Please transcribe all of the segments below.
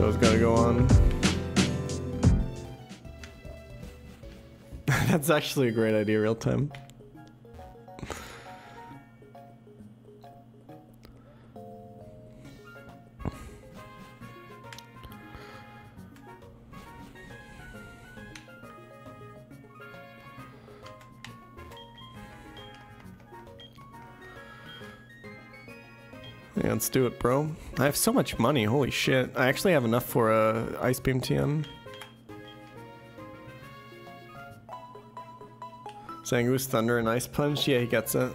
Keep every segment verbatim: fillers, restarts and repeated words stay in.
show's gotta go on. That's actually a great idea, real time. Yeah, let's do it, bro. I have so much money, holy shit. I actually have enough for a Ice Beam T M. Zangoose Thunder and Ice Punch, yeah, he gets it.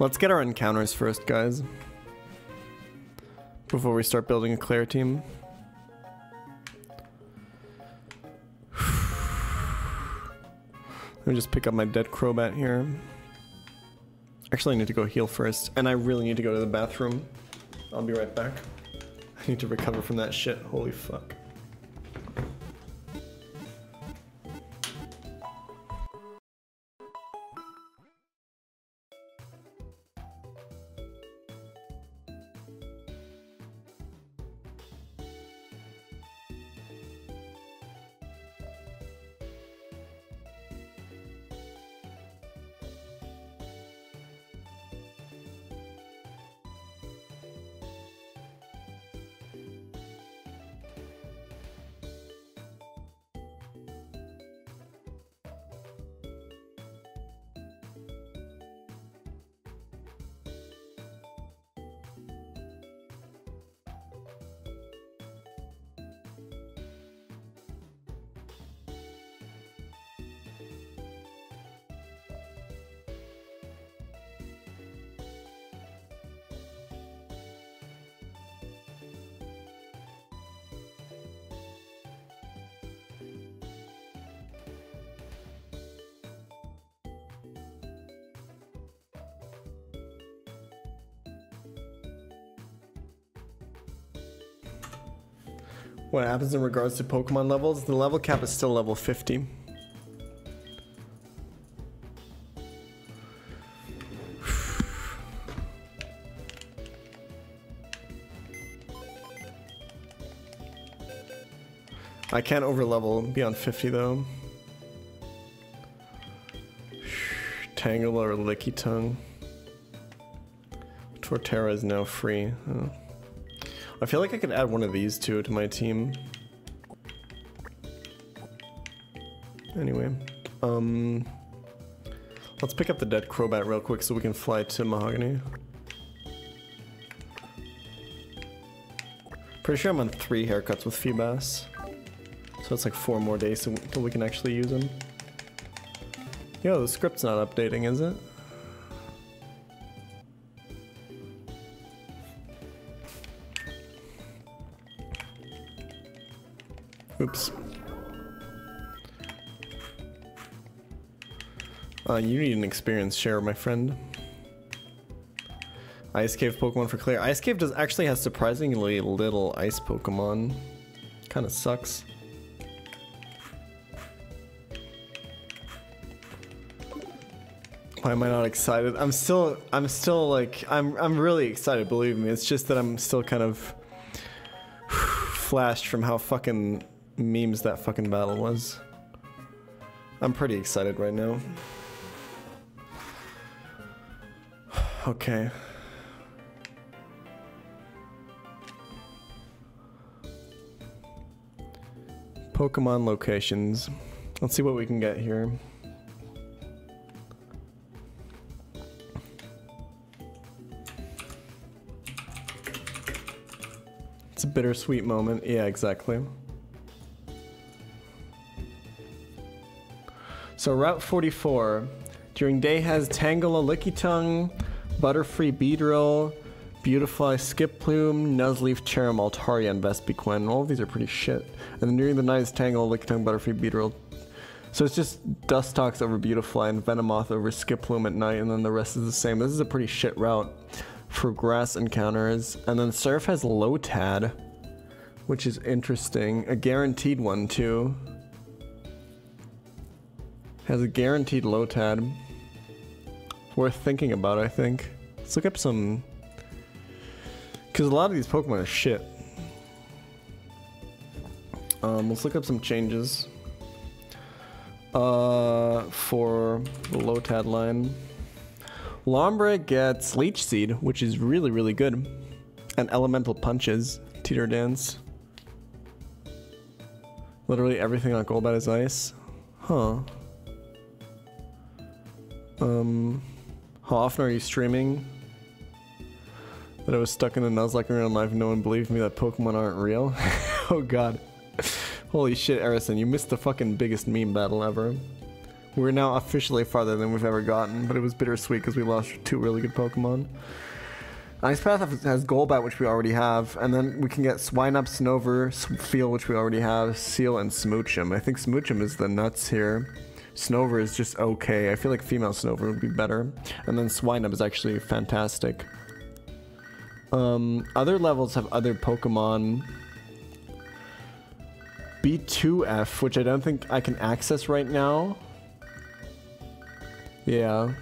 Let's get our encounters first, guys, before we start building a Claire team. Let me just pick up my dead Crobat here. Actually, I need to go heal first, and I really need to go to the bathroom. I'll be right back. I need to recover from that shit. Holy fuck. What happens in regards to Pokemon levels? The level cap is still level fifty. I can't overlevel beyond fifty though. Tangela or Lickitung. Torterra is now free. Oh. I feel like I could add one of these two to my team. Anyway, um, let's pick up the dead Crobat real quick so we can fly to Mahogany. Pretty sure I'm on three haircuts with Feebas, so it's like four more days until we can actually use them. Yo, the script's not updating, is it? Oops. Uh, you need an experience share, my friend. Ice Cave Pokemon for Claire. Ice Cave does actually has surprisingly little ice Pokemon. Kinda sucks. Why am I not excited? I'm still I'm still like I'm I'm really excited, believe me. It's just that I'm still kind of flashed from how fucking memes that fucking battle was. I'm pretty excited right now. Okay. Pokemon locations. Let's see what we can get here. It's a bittersweet moment. Yeah, exactly. So Route forty-four, during day has Tangela, Lickitung, Butterfree, Beedrill, Beautifly, Skiploom, Nuzleaf, Cherim, Altaria, and Vespiquen. All of these are pretty shit. And then during the night is Tangela, Lickitung, Butterfree, Beedrill. So it's just Dustox over Beautifly and Venomoth over Skiploom at night, and then the rest is the same. This is a pretty shit route for grass encounters. And then Surf has Lotad, which is interesting. A guaranteed one too. Has a guaranteed Lotad. Worth thinking about, I think. Let's look up some, because a lot of these Pokemon are shit. Um, let's look up some changes uh, for the low tad line. Lombre gets Leech Seed, which is really, really good. And Elemental Punches, Teeter Dance. Literally everything on Golbat is ice. Huh. Um, how often are you streaming? That I was stuck in a Nuzlocke arena in life and no one believed me that Pokemon aren't real? Oh god. Holy shit, Erison, you missed the fucking biggest meme battle ever. We're now officially farther than we've ever gotten, but it was bittersweet because we lost two really good Pokemon. Ice Path has Golbat, which we already have, and then we can get Swinub, Snover, Feel, which we already have, Seal, and Smoochum. I think Smoochum is the nuts here. Snover is just okay. I feel like female Snover would be better. And then Swinub is actually fantastic. Um, other levels have other Pokemon. B two F, which I don't think I can access right now. Yeah.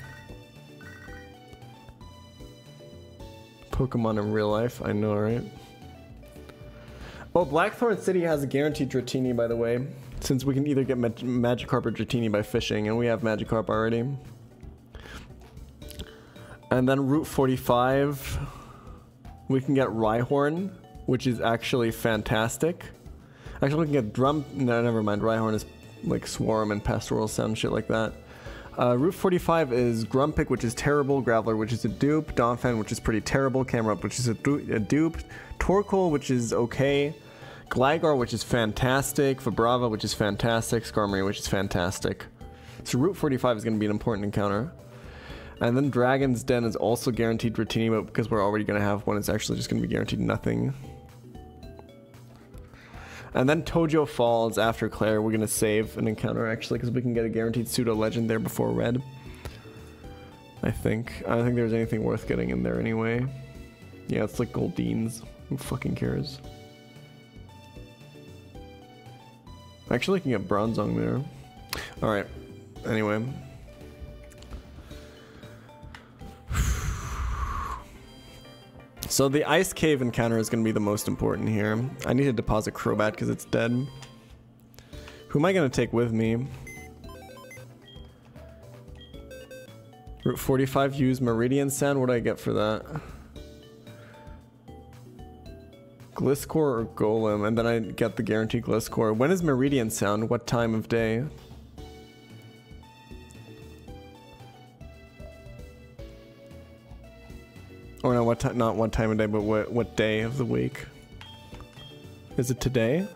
Pokemon in real life, I know, right? Oh, Blackthorn City has a guaranteed Dratini, by the way, since we can either get Mag Magikarp or Dratini by fishing, and we have Magikarp already. And then Route forty-five, we can get Rhyhorn, which is actually fantastic. Actually, we can get Drum... No, never mind. Rhyhorn is like Swarm and Pastoral Sound, shit like that. Uh, Route forty-five is Grumpig, which is terrible, Graveler, which is a dupe, Donphan, which is pretty terrible, Camerupt, which is a, du a dupe, Torkoal, which is okay, Gligar, which is fantastic, Vibrava, which is fantastic, Skarmory, which is fantastic. So Route forty-five is going to be an important encounter. And then Dragon's Den is also guaranteed Dratini, but because we're already going to have one, it's actually just going to be guaranteed nothing. And then Tojo Falls after Claire. We're going to save an encounter, actually, because we can get a guaranteed pseudo-legend there before red. I think. I don't think there's anything worth getting in there anyway. Yeah, it's like Goldeens. Who fucking cares? Actually, I can get Bronzong there. Alright. Anyway. So the Ice Cave encounter is going to be the most important here. I need to deposit Crobat because it's dead. Who am I going to take with me? Route forty-five, use Meridian Sand. What do I get for that? Gliscor or Golem? And then I get the guaranteed Gliscor. When is Meridian Sand? What time of day? Or not what time, not what time of day, but what what day of the week? Is it today?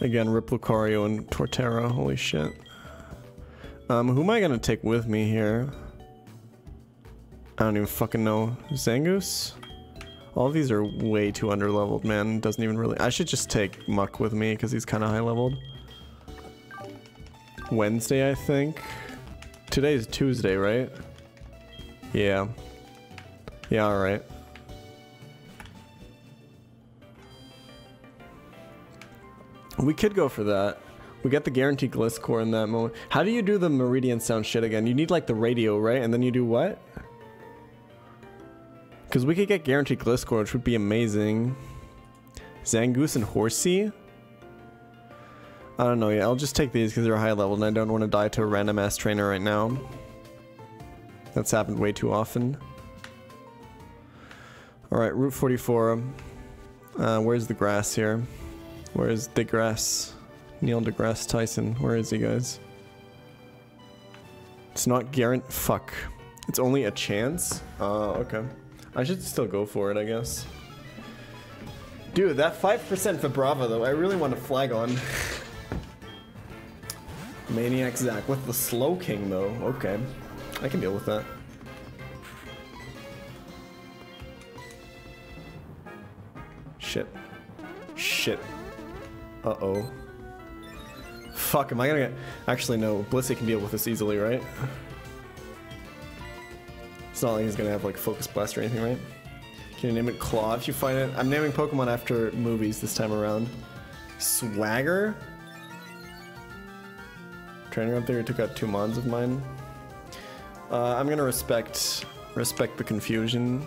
Again, Rip Lucario and Torterra. Holy shit. Um, who am I gonna take with me here? I don't even fucking know. Zangoose. All of these are way too underleveled, man. Doesn't even really. I should just take Muck with me because he's kind of high leveled. Wednesday, I think. Today's Tuesday, right? Yeah. Yeah, alright. We could go for that. We get the guaranteed Gliscor in that moment. How do you do the Meridian Sound shit again? You need like the radio, right? And then you do what? Because we could get guaranteed Gliscor, which would be amazing. Zangoose and Horsea? I don't know, yeah, I'll just take these because they're high level and I don't want to die to a random ass trainer right now. That's happened way too often. Alright, Route forty-four. Uh, where's the grass here? Where's the grass? Neil deGrasse Tyson, where is he, guys? It's not Garant. Fuck. It's only a chance? Uh, okay. I should still go for it, I guess. Dude, that five percent Vibrava though, I really want to flag on. Maniac Zac with the Slow King though. Okay. I can deal with that. Shit. Shit. Uh-oh. Fuck, am I gonna get... Actually, no. Blissey can deal with this easily, right? It's not like he's gonna have, like, Focus Blast or anything, right? Can you name it Claw if you find it? I'm naming Pokemon after movies this time around. Swagger? Trainer up there took out two mons of mine. Uh, I'm gonna respect respect the confusion.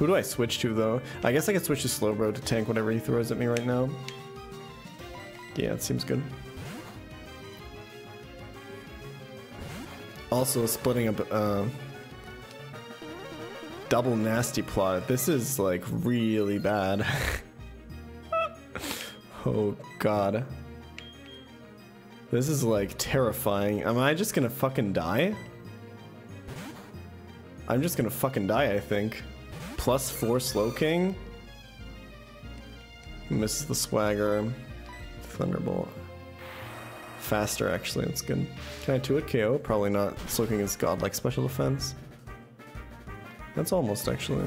Who do I switch to, though? I guess I could switch to Slowbro to tank whatever he throws at me right now. Yeah, it seems good. Also, splitting up uh, double nasty plot. This is, like, really bad. Oh, God. This is, like, terrifying. Am I just gonna fucking die? I'm just gonna fucking die, I think. Plus four Slow King. Miss the Swagger. Thunderbolt. Faster, actually, that's good. Can I two-hit K O? Probably not. Slow King is godlike special defense. That's almost, actually.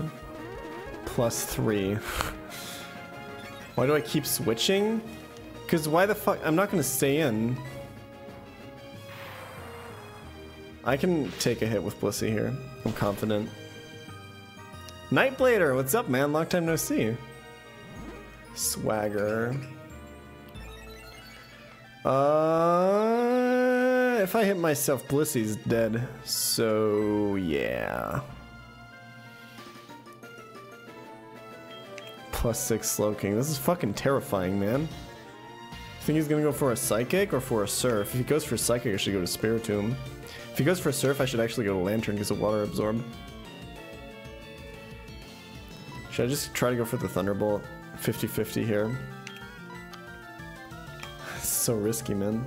Plus three. Why do I keep switching? Because why the fuck? I'm not gonna stay in. I can take a hit with Blissey here. I'm confident. Nightblader, what's up, man? Long time no see. Swagger. Uh, if I hit myself, Blissey's dead. So, yeah. Plus six Slow King. This is fucking terrifying, man. You think he's gonna go for a Psychic or for a Surf? If he goes for Psychic, I should go to Spiritomb. If he goes for a Surf, I should actually go to Lantern because of Water Absorb. Should I just try to go for the Thunderbolt? fifty fifty here. So risky, man.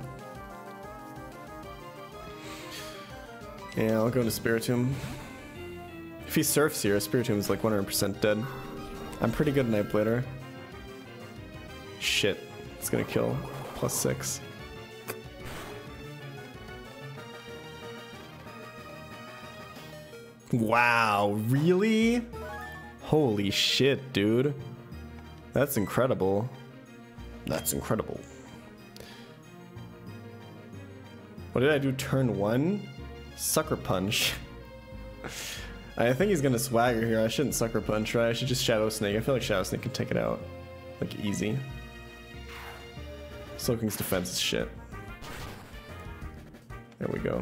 Yeah, I'll go to Spiritomb. If he surfs here, Spiritomb is like one hundred percent dead. I'm pretty good at Nightblader. Shit. It's gonna kill. Plus six. Wow, really? Holy shit, dude. That's incredible. That's incredible. What did I do turn one? Sucker Punch. I think he's gonna Swagger here. I shouldn't Sucker Punch, right? I should just Shadow Snake. I feel like Shadow Snake can take it out. Like, easy. Slow King's defense is shit. There we go.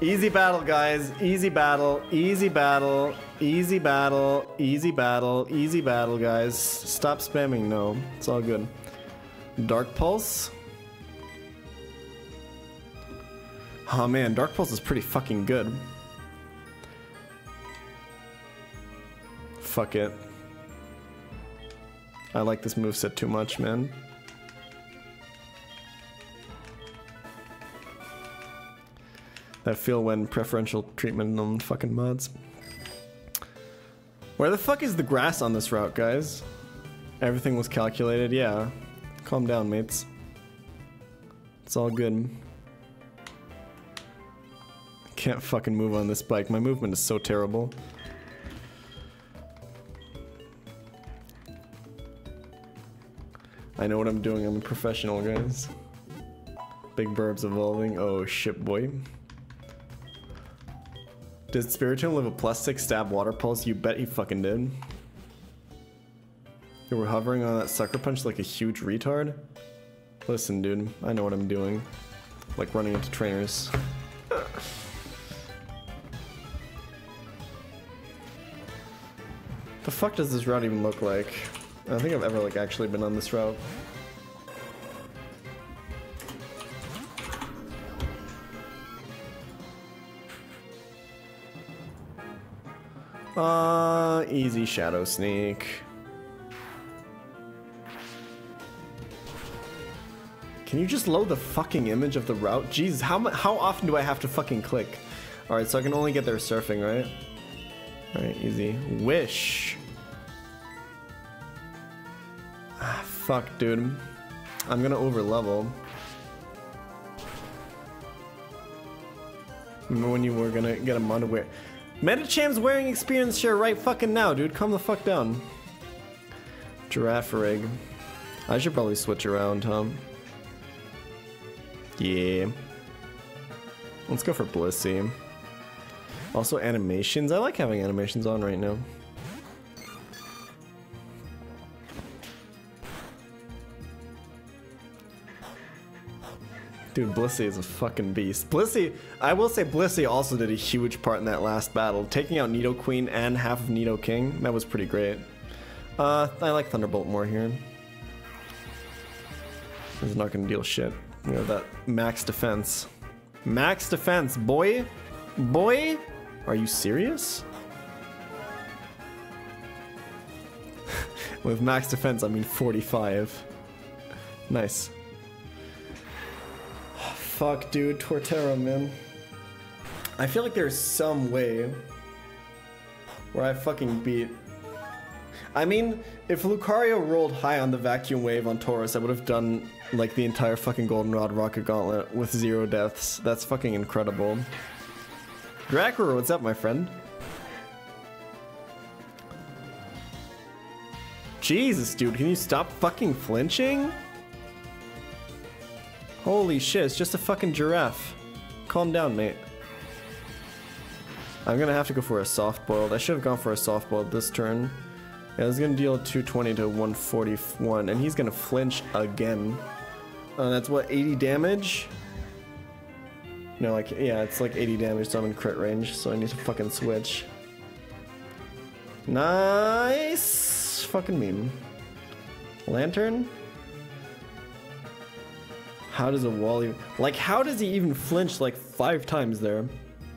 Easy battle, guys. Easy battle. Easy battle. Easy battle. Easy battle. Easy battle, guys. Stop spamming. No. It's all good. Dark Pulse. Oh man, Dark Pulse is pretty fucking good. Fuck it. I like this moveset too much, man. That feel when preferential treatment on fucking mods. Where the fuck is the grass on this route, guys? Everything was calculated, yeah. Calm down, mates. It's all good. Can't fucking move on this bike. My movement is so terrible. I know what I'm doing. I'm a professional, guys. Big Burb's evolving. Oh, shit, boy. Did Spiritomb live a plus six stab Water Pulse? You bet he fucking did. You were hovering on that Sucker Punch like a huge retard? Listen, dude. I know what I'm doing. Like running into trainers. The fuck does this route even look like? I don't think I've ever like actually been on this route. Uh, easy Shadow Sneak. Can you just load the fucking image of the route? Jeez, how mu how often do I have to fucking click? All right, so I can only get there surfing, right? Alright, easy. Wish! Ah, fuck, dude. I'm gonna overlevel. Remember when you were gonna get a mod wear- Medichamp's wearing experience share right fucking now, dude. Calm the fuck down. Giraffe Rig. I should probably switch around, huh? Yeah. Let's go for Blissey. Also animations. I like having animations on right now. Dude, Blissey is a fucking beast. Blissey, I will say Blissey also did a huge part in that last battle. Taking out Nidoqueen and half of Nidoking, that was pretty great. Uh, I like Thunderbolt more here. It's not gonna deal shit. You know, that max defense. Max defense, boy? Boy? Are you serious? With max defense, I mean forty-five. Nice. Fuck, dude, Torterra, man. I feel like there's some way where I fucking beat. I mean, if Lucario rolled high on the vacuum wave on Taurus, I would have done like the entire fucking Goldenrod Rocket Gauntlet with zero deaths. That's fucking incredible. Dracor, what's up, my friend? Jesus, dude, can you stop fucking flinching? Holy shit, it's just a fucking giraffe. Calm down, mate. I'm gonna have to go for a soft-boiled. I should have gone for a soft-boiled this turn. Yeah, this is gonna deal two twenty to one forty-one, and he's gonna flinch again. Uh, that's what, eighty damage? No, like, yeah, it's like eighty damage, so I'm in crit range, so I need to fucking switch. Nice! Fucking meme. Lantern? How does a wall even, like, how does he even flinch like five times there?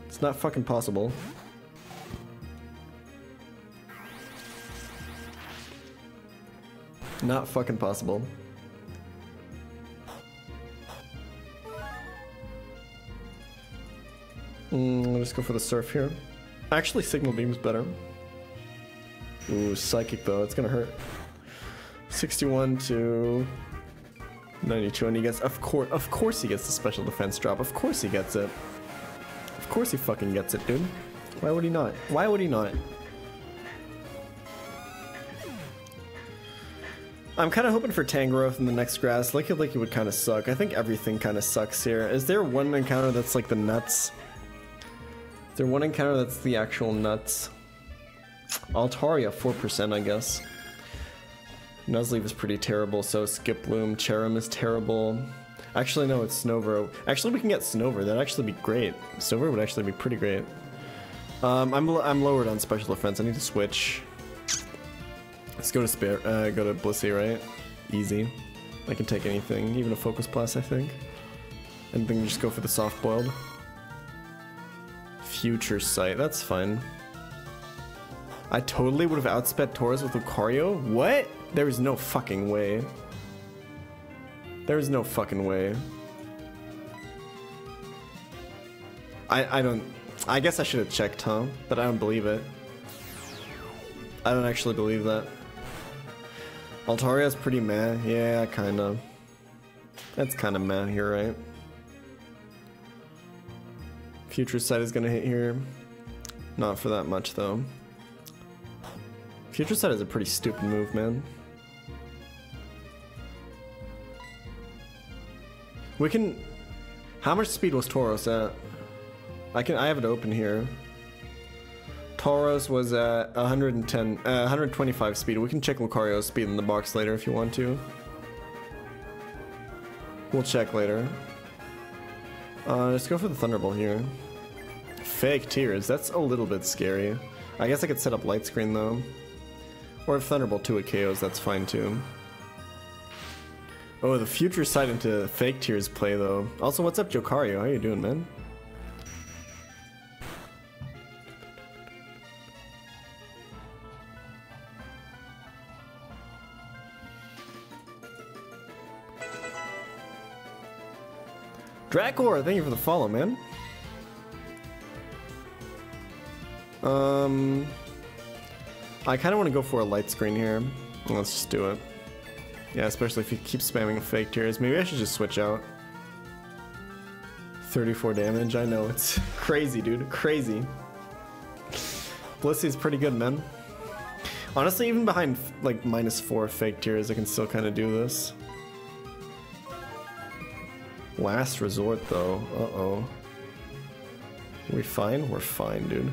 It's not fucking possible. Not fucking possible. Mm, I'll just go for the Surf here. Actually, Signal Beam's better. Ooh, Psychic though, it's gonna hurt. sixty-one to ninety-two, and he gets, of course, of course he gets the special defense drop. Of course he gets it. Of course he fucking gets it, dude. Why would he not? Why would he not? I'm kind of hoping for Tangrowth in the next grass. Licky Licky would kind of suck. I think everything kind of sucks here. Is there one encounter that's like the nuts? Is there one encounter that's the actual nuts? Altaria, four percent, I guess. Nuzleaf is pretty terrible, so Skiploom, Cherim is terrible. Actually, no, it's Snover. Actually, we can get Snover. That'd actually be great. Snover would actually be pretty great. Um, I'm I'm lowered on special defense. I need to switch. Let's go to Spare. Uh, go to Blissey, right? Easy. I can take anything, even a Focus Blast, I think. And then just go for the soft boiled. Future Sight. That's fine. I totally would have outsped Taurus with Lucario. What? There is no fucking way. There is no fucking way. I I don't. I guess I should have checked, huh? But I don't believe it. I don't actually believe that. Altaria's pretty meh. Yeah, kind of. That's kind of meh here, right? Future Sight is gonna hit here. Not for that much though. Future Sight is a pretty stupid move, man. We can... How much speed was Tauros at? I can. I have it open here. Tauros was at one hundred ten, uh, one hundred twenty-five speed. We can check Lucario's speed in the box later if you want to. We'll check later. Uh, let's go for the Thunderbolt here. Fake Tears. That's a little bit scary. I guess I could set up Light Screen though. Or if Thunderbolt two it K Os, that's fine too. Oh, the Future Sight into Fake Tears play though. Also, what's up, Jocario? How you doing, man? Dracor, thank you for the follow, man. Um... I kind of want to go for a Light Screen here. Let's just do it. Yeah, especially if you keep spamming Fake Tears. Maybe I should just switch out. thirty-four damage. I know, it's crazy, dude. Crazy. Blissey's pretty good, man. Honestly, even behind like minus four Fake Tears, I can still kind of do this. Last resort, though. Uh-oh. We fine? We're fine, dude.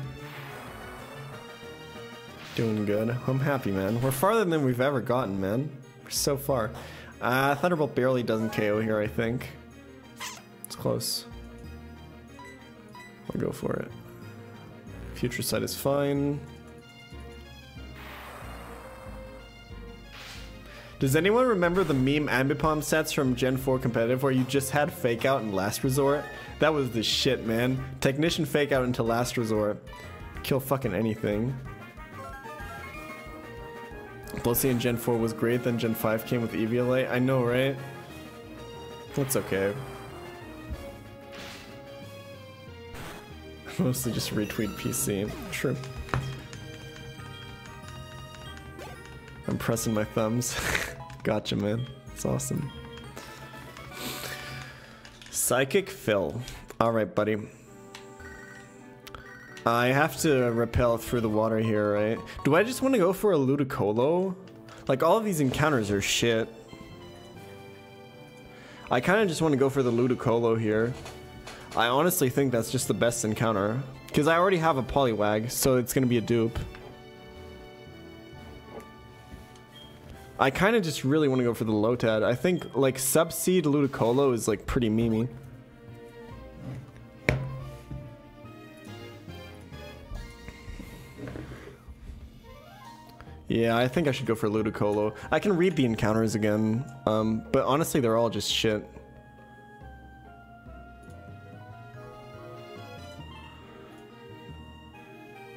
Doing good. I'm happy, man. We're farther than we've ever gotten, man. We're so far. Uh, Thunderbolt barely doesn't K O here, I think. close. I'll go for it. Future Sight is fine. Does anyone remember the meme Ambipom sets from Gen four Competitive where you just had Fake Out and Last Resort? That was the shit, man. Technician Fake Out into Last Resort. Kill fucking anything. Blissey in Gen four was great, then Gen five came with E V L A. I know, right? That's okay. Mostly just retweet P C. True. I'm pressing my thumbs. Gotcha, man. It's awesome. Psychic Phil. Alright, buddy. I have to rappel through the water here, right? Do I just want to go for a Ludicolo? Like, all of these encounters are shit. I kind of just want to go for the Ludicolo here. I honestly think that's just the best encounter. Because I already have a Poliwag, so it's going to be a dupe. I kind of just really want to go for the Lotad. I think, like, Subseed Ludicolo is, like, pretty memey. Yeah, I think I should go for Ludicolo. I can read the encounters again, um, but honestly, they're all just shit.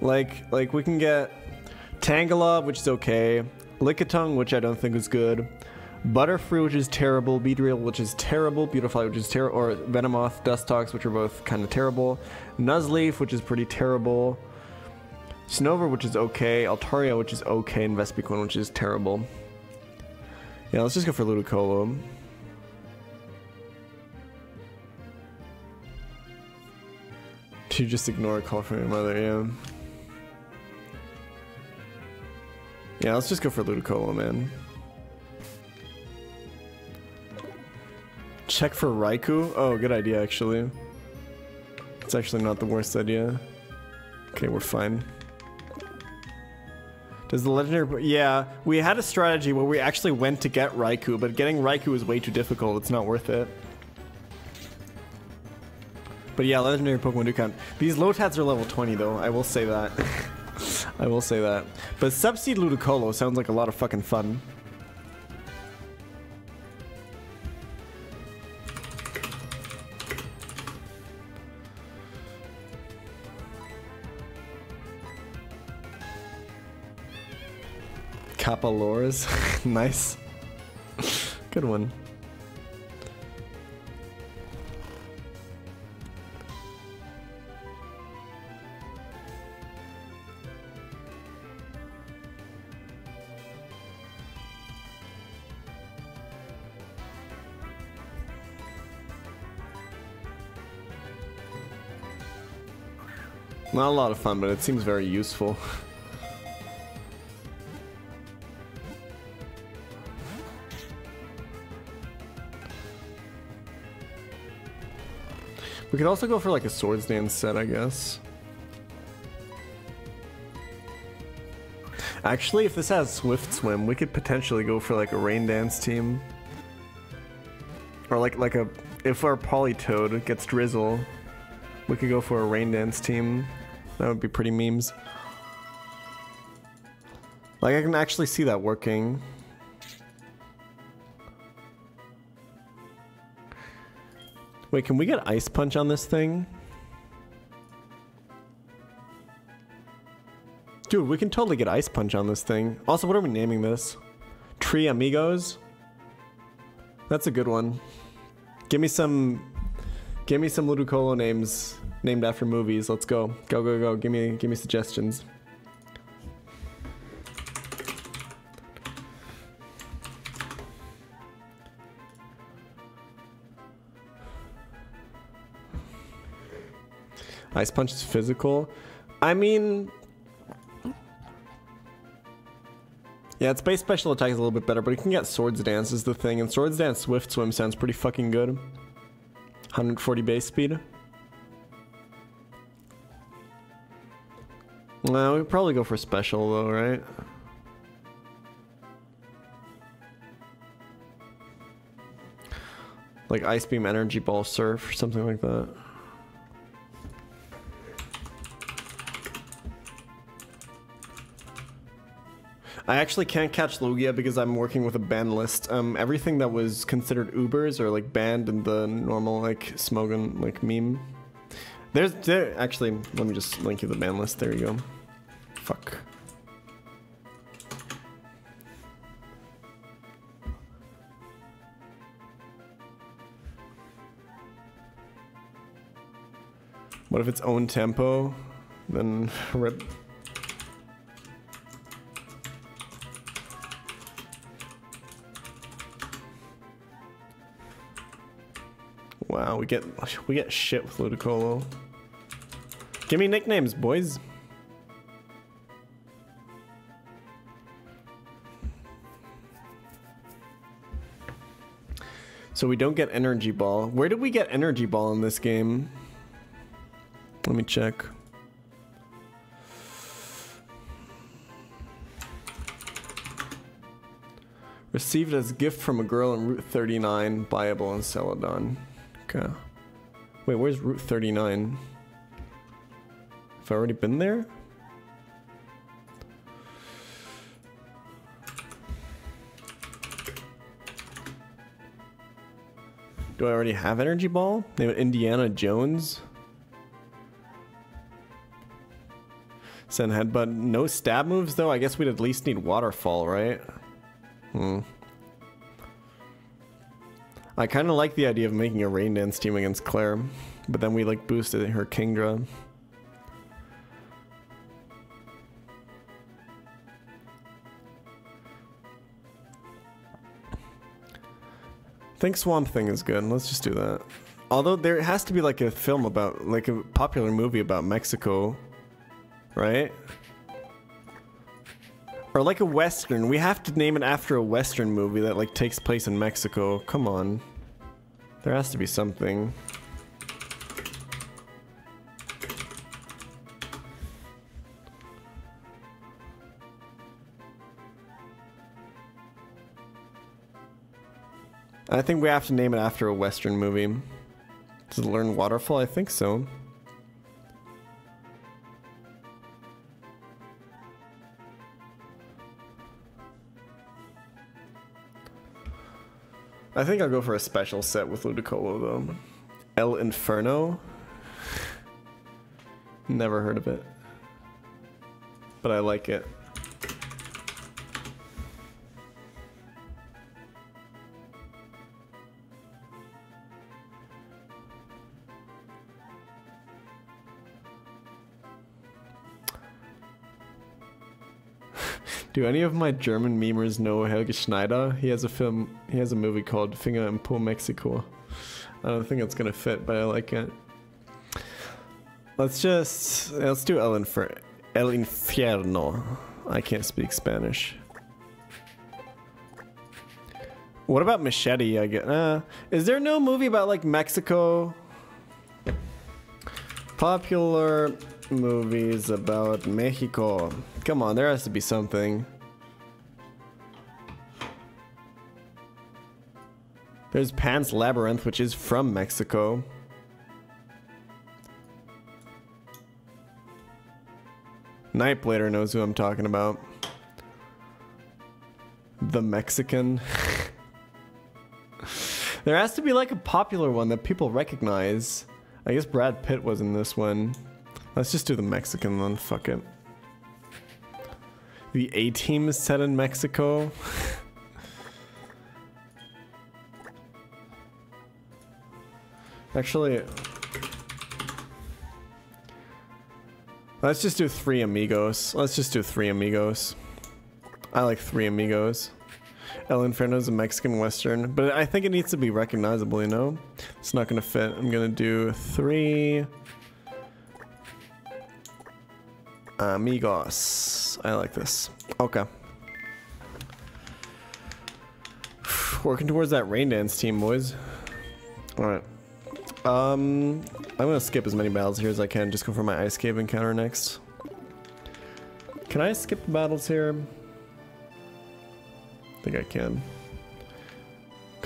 Like, like, we can get Tangela, which is okay. Lickitung, which I don't think is good. Butterfree, which is terrible. Beedrill, which is terrible. Beautifly, which is terrible. Or Venomoth, Dustox, which are both kind of terrible. Nuzleaf, which is pretty terrible. Snover, which is okay. Altaria, which is okay. And Vespiquen, which is terrible. Yeah, let's just go for Ludicolo. To just ignore a call from your mother, yeah. Yeah, let's just go for Ludicolo, man. Check for Raikou? Oh, good idea, actually. It's actually not the worst idea. Okay, we're fine. Does the legendary... Yeah, we had a strategy where we actually went to get Raikou, but getting Raikou is way too difficult. It's not worth it. But yeah, legendary Pokemon do count. These Lotads are level twenty, though. I will say that. I will say that. But Subseed Ludicolo sounds like a lot of fucking fun. Kapaloras. Nice. Good one. Not a lot of fun, but it seems very useful. We could also go for like a Swords Dance set, I guess. Actually, if this has Swift Swim, we could potentially go for like a Rain Dance team. Or like like a if our Politoed gets Drizzle, we could go for a Rain Dance team. That would be pretty memes. Like, I can actually see that working. Wait, can we get Ice Punch on this thing? Dude, we can totally get Ice Punch on this thing. Also, what are we naming this? Tree Amigos? That's a good one. Give me some... Give me some Ludicolo names named after movies. Let's go. Go, go, go. Give me, give me suggestions. Ice Punch is physical. I mean... Yeah, its base special attack is a little bit better, but it can get Swords Dance is the thing, and Swords Dance Swift Swim sounds pretty fucking good. one hundred forty base speed. Well, we'd probably go for special though, right? like Ice Beam, Energy Ball, Surf, or something like that. I actually can't catch Lugia because I'm working with a ban list. Um, everything that was considered Ubers or like banned in the normal like Smogon like meme. There's there actually. Let me just link you the ban list. There you go. Fuck. What if it's own tempo? Then rip. Wow, we get we get shit with Ludicolo. Give me nicknames, boys. So we don't get Energy Ball. Where did we get Energy Ball in this game? Let me check. Received as gift from a girl in Route thirty-nine, buyable in Celadon. Okay. Wait, where's Route thirty-nine? Have I already been there? Do I already have Energy Ball? They have Indiana Jones. Send Headbutt. No stab moves though? I guess we'd at least need Waterfall, right? Hmm. I kind of like the idea of making a Rain Dance team against Claire, but then we like boosted her Kingdra. I think Swamp Thing is good. Let's just do that. Although there has to be like a film about, like a popular movie about Mexico, right? Or like a Western. We have to name it after a Western movie that like takes place in Mexico. Come on. There has to be something. I think we have to name it after a Western movie. Does it learn Waterfall? I think so. I think I'll go for a special set with Ludicolo though. El Inferno? Never heard of it. But I like it. Do any of my German memers know Helge Schneider? He has a film, he has a movie called Finger in Po Mexico. I don't think it's gonna fit, but I like it. Let's just, let's do El Infer- El Infierno. I can't speak Spanish. What about Machete? I get, uh, is there no movie about like Mexico? Popular movies about Mexico. Come on, there has to be something. There's Pan's Labyrinth, which is from Mexico. Nightblader knows who I'm talking about. The Mexican. There has to be like a popular one that people recognize. I guess Brad Pitt was in this one. Let's just do the Mexican one, fuck it. The A-Team is set in Mexico. Actually, let's just do Three Amigos. Let's just do Three Amigos. I like Three Amigos. El Inferno is a Mexican Western, but I think it needs to be recognizable, you know? It's not gonna fit. I'm gonna do Three Amigos. I like this. Okay. Working towards that Rain Dance team, boys. Alright. Um, I'm gonna skip as many battles here as I can. Just go for my Ice Cave encounter next. Can I skip the battles here? I think I can.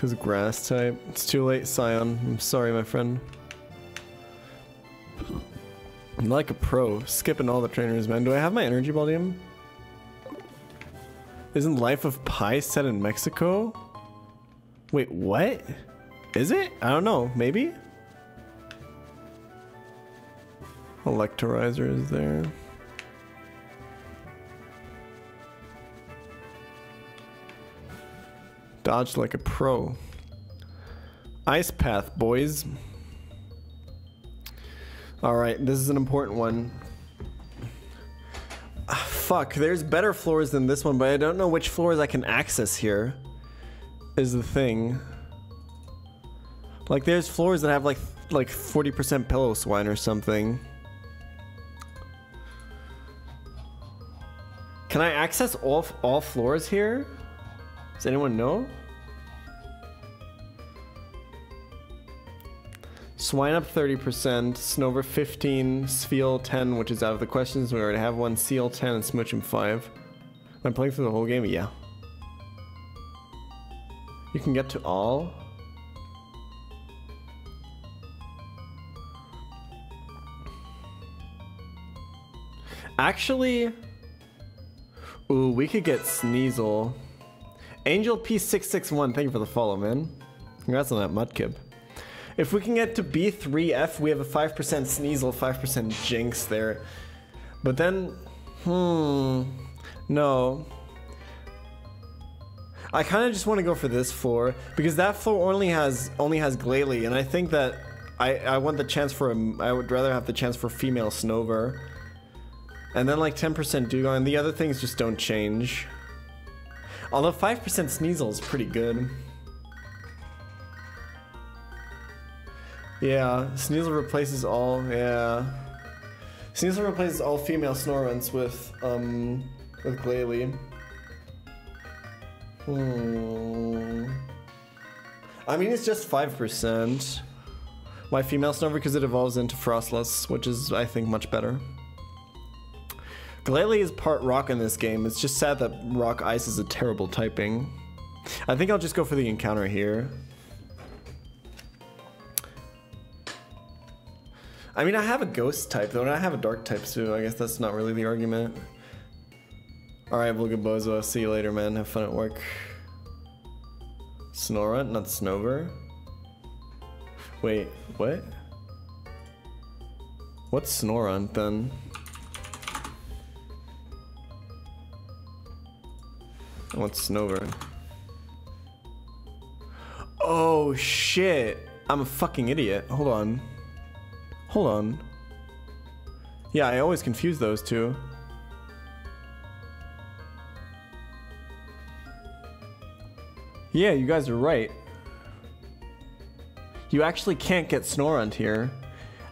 Because grass type. It's too late, Scion. I'm sorry, my friend. I'm like a pro, skipping all the trainers, man. Do I have my energy ball, D M? Isn't Life of Pi set in Mexico? Wait, what? Is it? I don't know. Maybe? Electorizer is there. Dodge like a pro. Ice path, boys. Alright, this is an important one. Ah, fuck, there's better floors than this one, but I don't know which floors I can access here. Is the thing. Like, there's floors that have like like forty percent pillow swine or something. Can I access all, all floors here? Does anyone know? Swine up thirty percent, Snover fifteen, Sfeel ten, which is out of the questions. We already have one, Seal ten, and Smoochum five. Am I playing through the whole game? Yeah. You can get to all. Actually... Ooh, we could get Sneasel. Angel P six six one, thank you for the follow, man. Congrats on that, Mudkip. If we can get to B three F, we have a five percent Sneasel, five percent Jinx there. But then, hmm, no. I kind of just want to go for this floor, because that floor only has only has Glalie, and I think that I, I want the chance for a, I would rather have the chance for female Snover. And then like ten percent Dugong, and the other things just don't change. Although five percent Sneasel is pretty good. Yeah, Sneasel replaces all, yeah. Sneasel replaces all female Snorlax with, um, with Glalie. Hmm. I mean, it's just five percent. Why female Snorlax? Because it evolves into Frostless, which is, I think, much better. Glalie is part rock in this game. It's just sad that rock ice is a terrible typing. I think I'll just go for the encounter here. I mean, I have a ghost type though, and I have a dark type too. I guess that's not really the argument. Alright, Bulgabozo, I'll see you later, man. Have fun at work. Snorunt, not Snover. Wait, what? What's Snorunt then? What's Snover? Oh shit! I'm a fucking idiot. Hold on. Hold on. Yeah, I always confuse those two. Yeah, you guys are right. You actually can't get Snorunt here.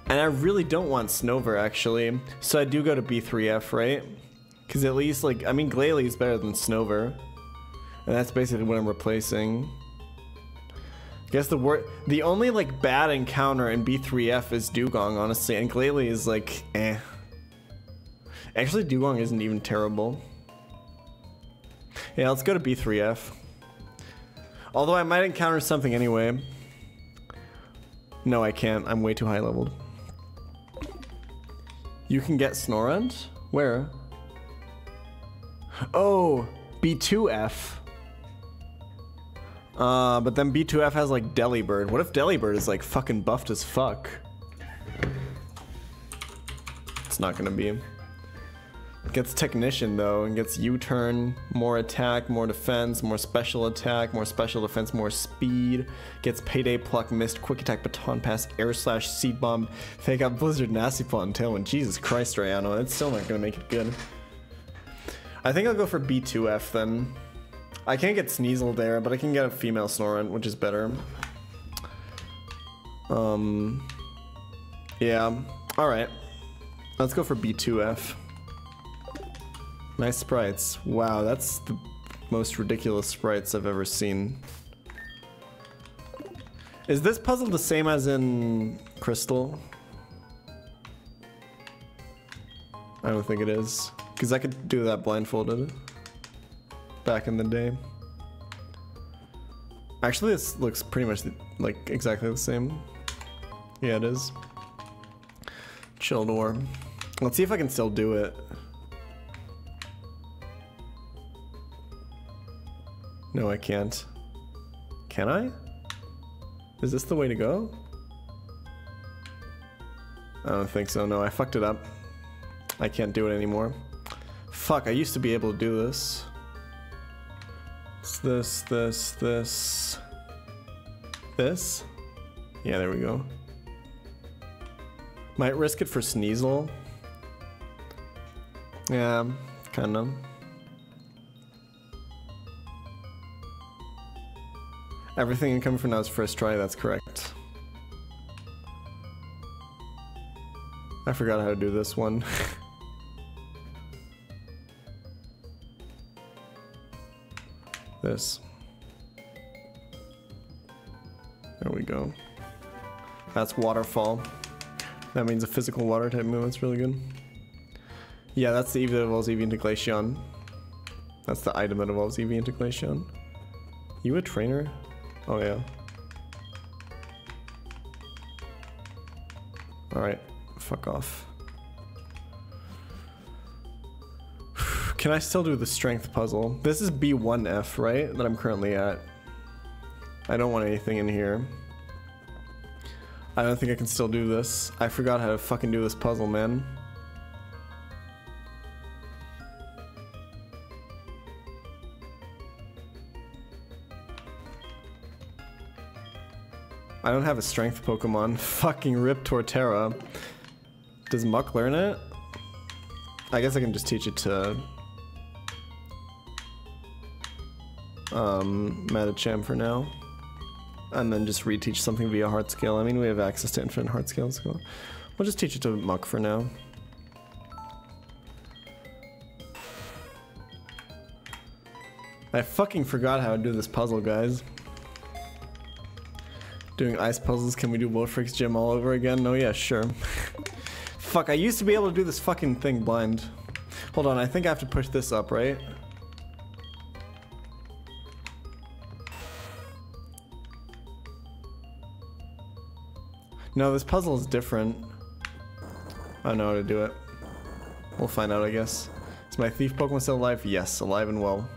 And I really don't want Snover, actually. So I do go to B three F, right? Because at least, like, I mean, Glalie is better than Snover. And that's basically what I'm replacing. I guess the wor- the only like bad encounter in B three F is Dugong, honestly, and Glalie is like, eh. Actually, Dugong isn't even terrible. Yeah, let's go to B three F. Although I might encounter something anyway. No, I can't. I'm way too high leveled. You can get Snorunt? Where? Oh, B two F. Uh, but then B two F has like Delibird. What if Delibird is like fucking buffed as fuck? It's not gonna be. Gets Technician though, and gets U-turn, more attack, more defense, more special attack, more special defense, more speed. Gets Payday, Pluck, Mist, Quick Attack, Baton Pass, Air Slash, Seed Bomb, Fake Out, Blizzard, Nasty Plot, and Tailwind. Jesus Christ, Rayano, that's still not gonna make it good. I think I'll go for B two F then. I can't get Sneasel there, but I can get a female Snorunt, which is better. Um, yeah, alright. Let's go for B two F. Nice sprites. Wow, that's the most ridiculous sprites I've ever seen. Is this puzzle the same as in Crystal? I don't think it is, because I could do that blindfolded. Back in the day. Actually, this looks pretty much the, like exactly the same. Yeah, it is. Chilled War. Let's see if I can still do it. No, I can't. Can I? Is this the way to go? I don't think so. No, I fucked it up. I can't do it anymore. Fuck, I used to be able to do this. It's this, this, this, this. Yeah, there we go. Might risk it for Sneasel. Yeah, kinda. Everything incoming from now is first try, that's correct. I forgot how to do this one. This. There we go. That's Waterfall. That means a physical water type movement's really good. Yeah, that's the Eevee that evolves Eevee into Glaceon. That's the item that evolves Eevee into Glaceon. You a trainer? Oh yeah. Alright, fuck off. Can I still do the strength puzzle? This is B one F, right? That I'm currently at. I don't want anything in here. I don't think I can still do this. I forgot how to fucking do this puzzle, man. I don't have a strength Pokemon. Fucking rip Torterra. Does Muk learn it? I guess I can just teach it to... Um, Mattacham for now. And then just reteach something via Heart Scale. I mean, we have access to infinite Heart Scale, so we'll just teach it to Muk for now. I fucking forgot how to do this puzzle, guys. Doing ice puzzles, can we do Wolfric's Gym all over again? No, yeah, sure. Fuck, I used to be able to do this fucking thing blind. Hold on, I think I have to push this up, right? No, this puzzle is different. I don't know how to do it. We'll find out, I guess. Is my thief Pokemon still alive? Yes, alive and well.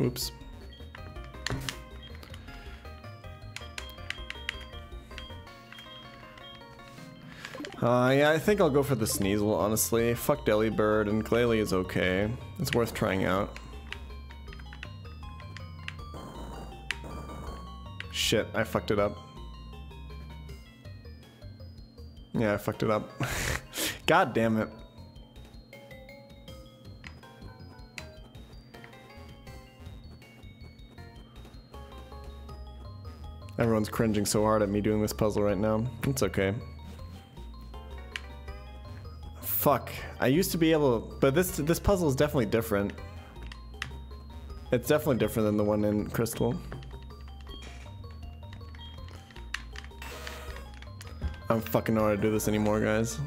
Oops. Uh, yeah, I think I'll go for the Sneasel, honestly. Fuck Delibird, and Glalie is okay. It's worth trying out. Shit, I fucked it up. Yeah, I fucked it up. God damn it. Everyone's cringing so hard at me doing this puzzle right now. It's okay. Fuck, I used to be able to, but this this puzzle is definitely different. It's definitely different than the one in Crystal. I don't fucking know how to do this anymore, guys.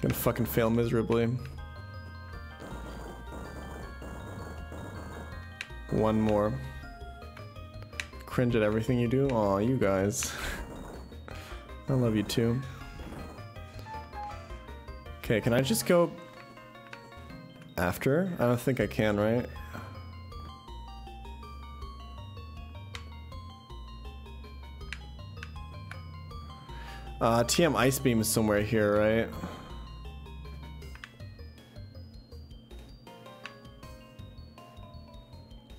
Gonna fucking fail miserably. One more. Cringe at everything you do? Aw, you guys. I love you too. Okay, can I just go after? I don't think I can, right? Uh, T M Ice Beam is somewhere here, right?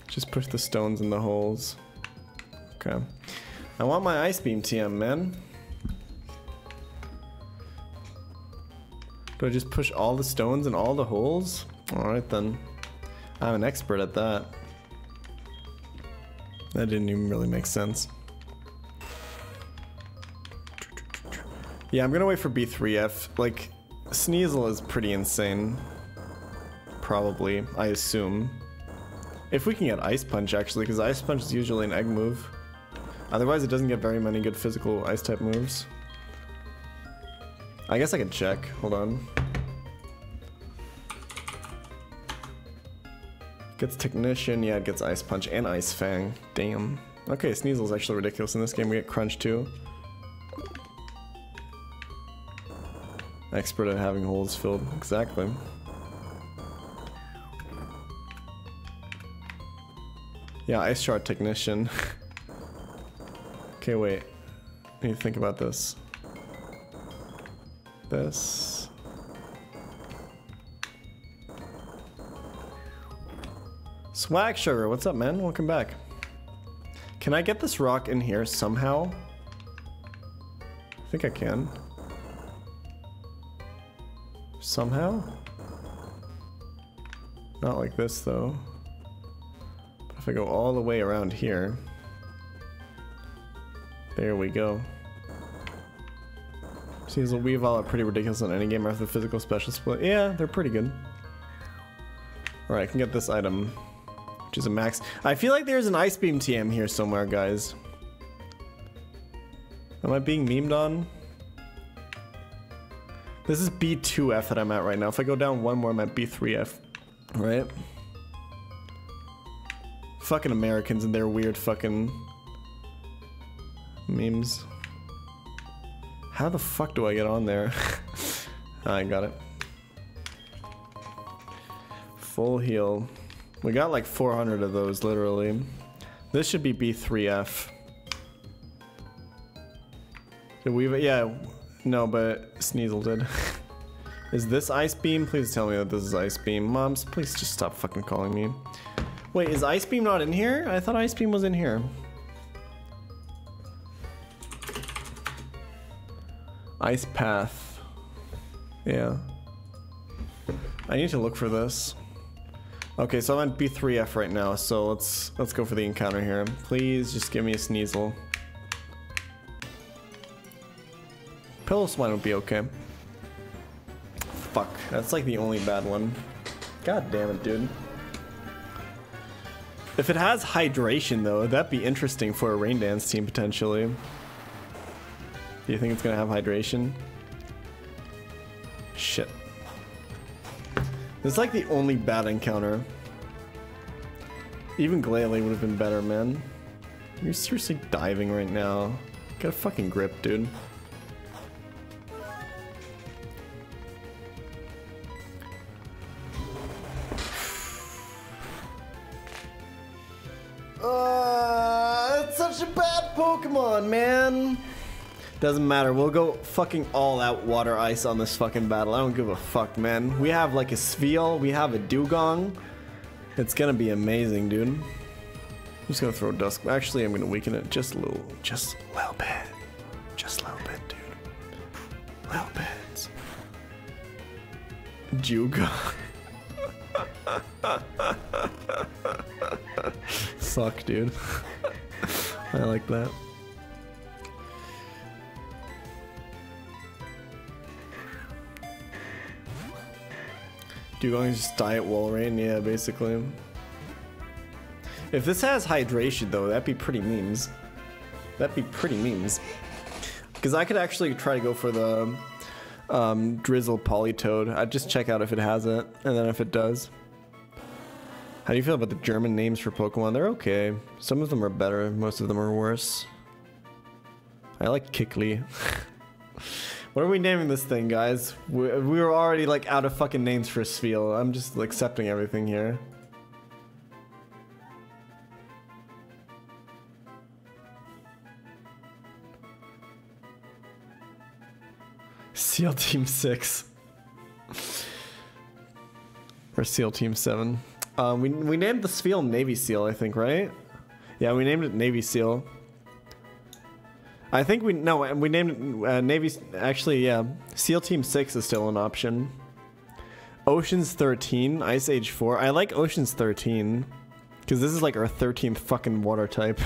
Just push the stones in the holes. Okay. I want my Ice Beam, T M, man. Do I just push all the stones in all the holes? Alright then. I'm an expert at that. That didn't even really make sense. Yeah, I'm gonna wait for B three F. Like, Sneasel is pretty insane. Probably, I assume. If we can get Ice Punch actually, because Ice Punch is usually an egg move. Otherwise it doesn't get very many good physical ice type moves. I guess I can check. Hold on. Gets Technician. Yeah, it gets Ice Punch and Ice Fang. Damn. Okay, Sneasel's actually ridiculous in this game. We get Crunch too. Expert at having holes filled. Exactly. Yeah, Ice Shard Technician. Okay, wait. I need to think about this. This. Swag Sugar, what's up, man? Welcome back. Can I get this rock in here somehow? I think I can. Somehow? Not like this, though. But if I go all the way around here... There we go. Seems the Weavile are pretty ridiculous on any game after the physical special split. Yeah, they're pretty good. Alright, I can get this item, which is a max. I feel like there's an Ice Beam T M here somewhere, guys. Am I being memed on? This is B two F that I'm at right now. If I go down one more, I'm at B three F. Right? Fucking Americans and their weird fucking... memes. How the fuck do I get on there? I got it. Full heal. We got like four hundred of those, literally. This should be B three F. Did we? Yeah. No, but Sneasel did. Is this Ice Beam? Please tell me that this is Ice Beam. Moms, please just stop fucking calling me. Wait, is Ice Beam not in here? I thought Ice Beam was in here. Ice Path. Yeah. I need to look for this. Okay, so I'm at B three F right now, so let's let's go for the encounter here. Please just give me a Sneasel. Pillow Swine would be okay. Fuck, that's like the only bad one. God damn it, dude. If it has hydration though, that'd be interesting for a Rain Dance team potentially. Do you think it's gonna have hydration? Shit. This is like the only bad encounter. Even Glalie would have been better, man. You're seriously diving right now. Get a fucking grip, dude. Uh, that's such a bad Pokemon, man. Doesn't matter, we'll go fucking all out water ice on this fucking battle. I don't give a fuck, man. We have like a Sveal, we have a Dewgong. It's gonna be amazing, dude. I'm just gonna throw Dusk. Actually, I'm gonna weaken it just a little, just a little bit. Just a little bit, dude. Little bit. Dewgong. Suck, dude. I like that. Dewgong is just diet wall rain, yeah, basically. If this has hydration though, that'd be pretty memes. That'd be pretty memes. Because I could actually try to go for the um, Drizzle Politoed. I'd just check out if it has it, and then if it does. How do you feel about the German names for Pokemon? They're okay. Some of them are better, most of them are worse. I like Kikli. What are we naming this thing, guys? We, we were already like out of fucking names for Sveal. I'm just accepting everything here. SEAL Team six. Or SEAL Team seven. Um, we, we named the Sveal Navy SEAL, I think, right? Yeah, we named it Navy SEAL. I think we, no, we named it uh, Navy, actually, yeah, SEAL Team six is still an option. Ocean's thirteen, Ice Age four. I like Ocean's thirteen, because this is like our thirteenth fucking water type.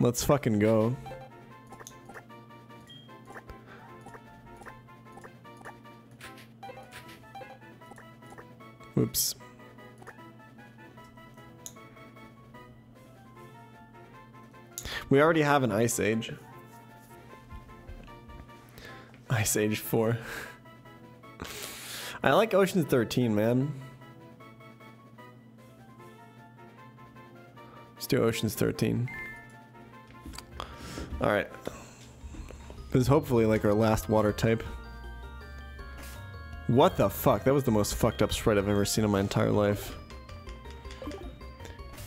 Let's fucking go. Oops. We already have an Ice Age. Ice Age four. I like Ocean thirteen, man. Let's do Ocean's thirteen. Alright. This is hopefully like our last water type. What the fuck? That was the most fucked up sprite I've ever seen in my entire life.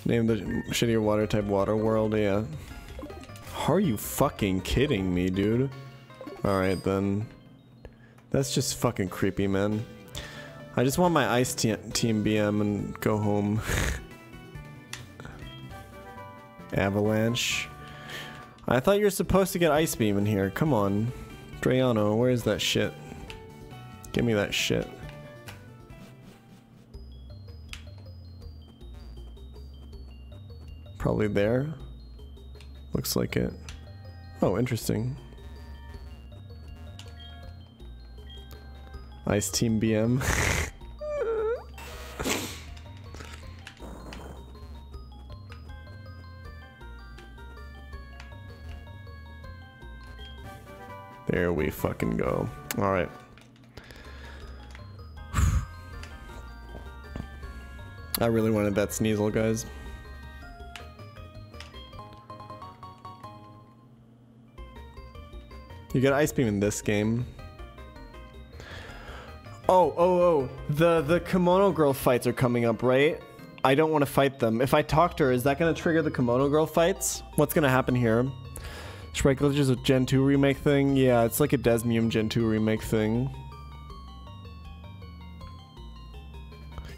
Name the shittier water type Water World, yeah. Are you fucking kidding me, dude? Alright then. That's just fucking creepy, man. I just want my ice te team B M and go home. Avalanche. I thought you were supposed to get Ice Beam in here. Come on. Draiano, where is that shit? Give me that shit. Probably there. Looks like it. Oh, interesting. Ice Team B M. There we fucking go. Alright. I really wanted that Sneasel, guys. You get Ice Beam in this game. Oh, oh, oh. The, the Kimono Girl fights are coming up, right? I don't want to fight them. If I talk to her, is that going to trigger the Kimono Girl fights? What's going to happen here? Shrike glitches with Gen two remake thing? Yeah, it's like a Desmium Gen two remake thing.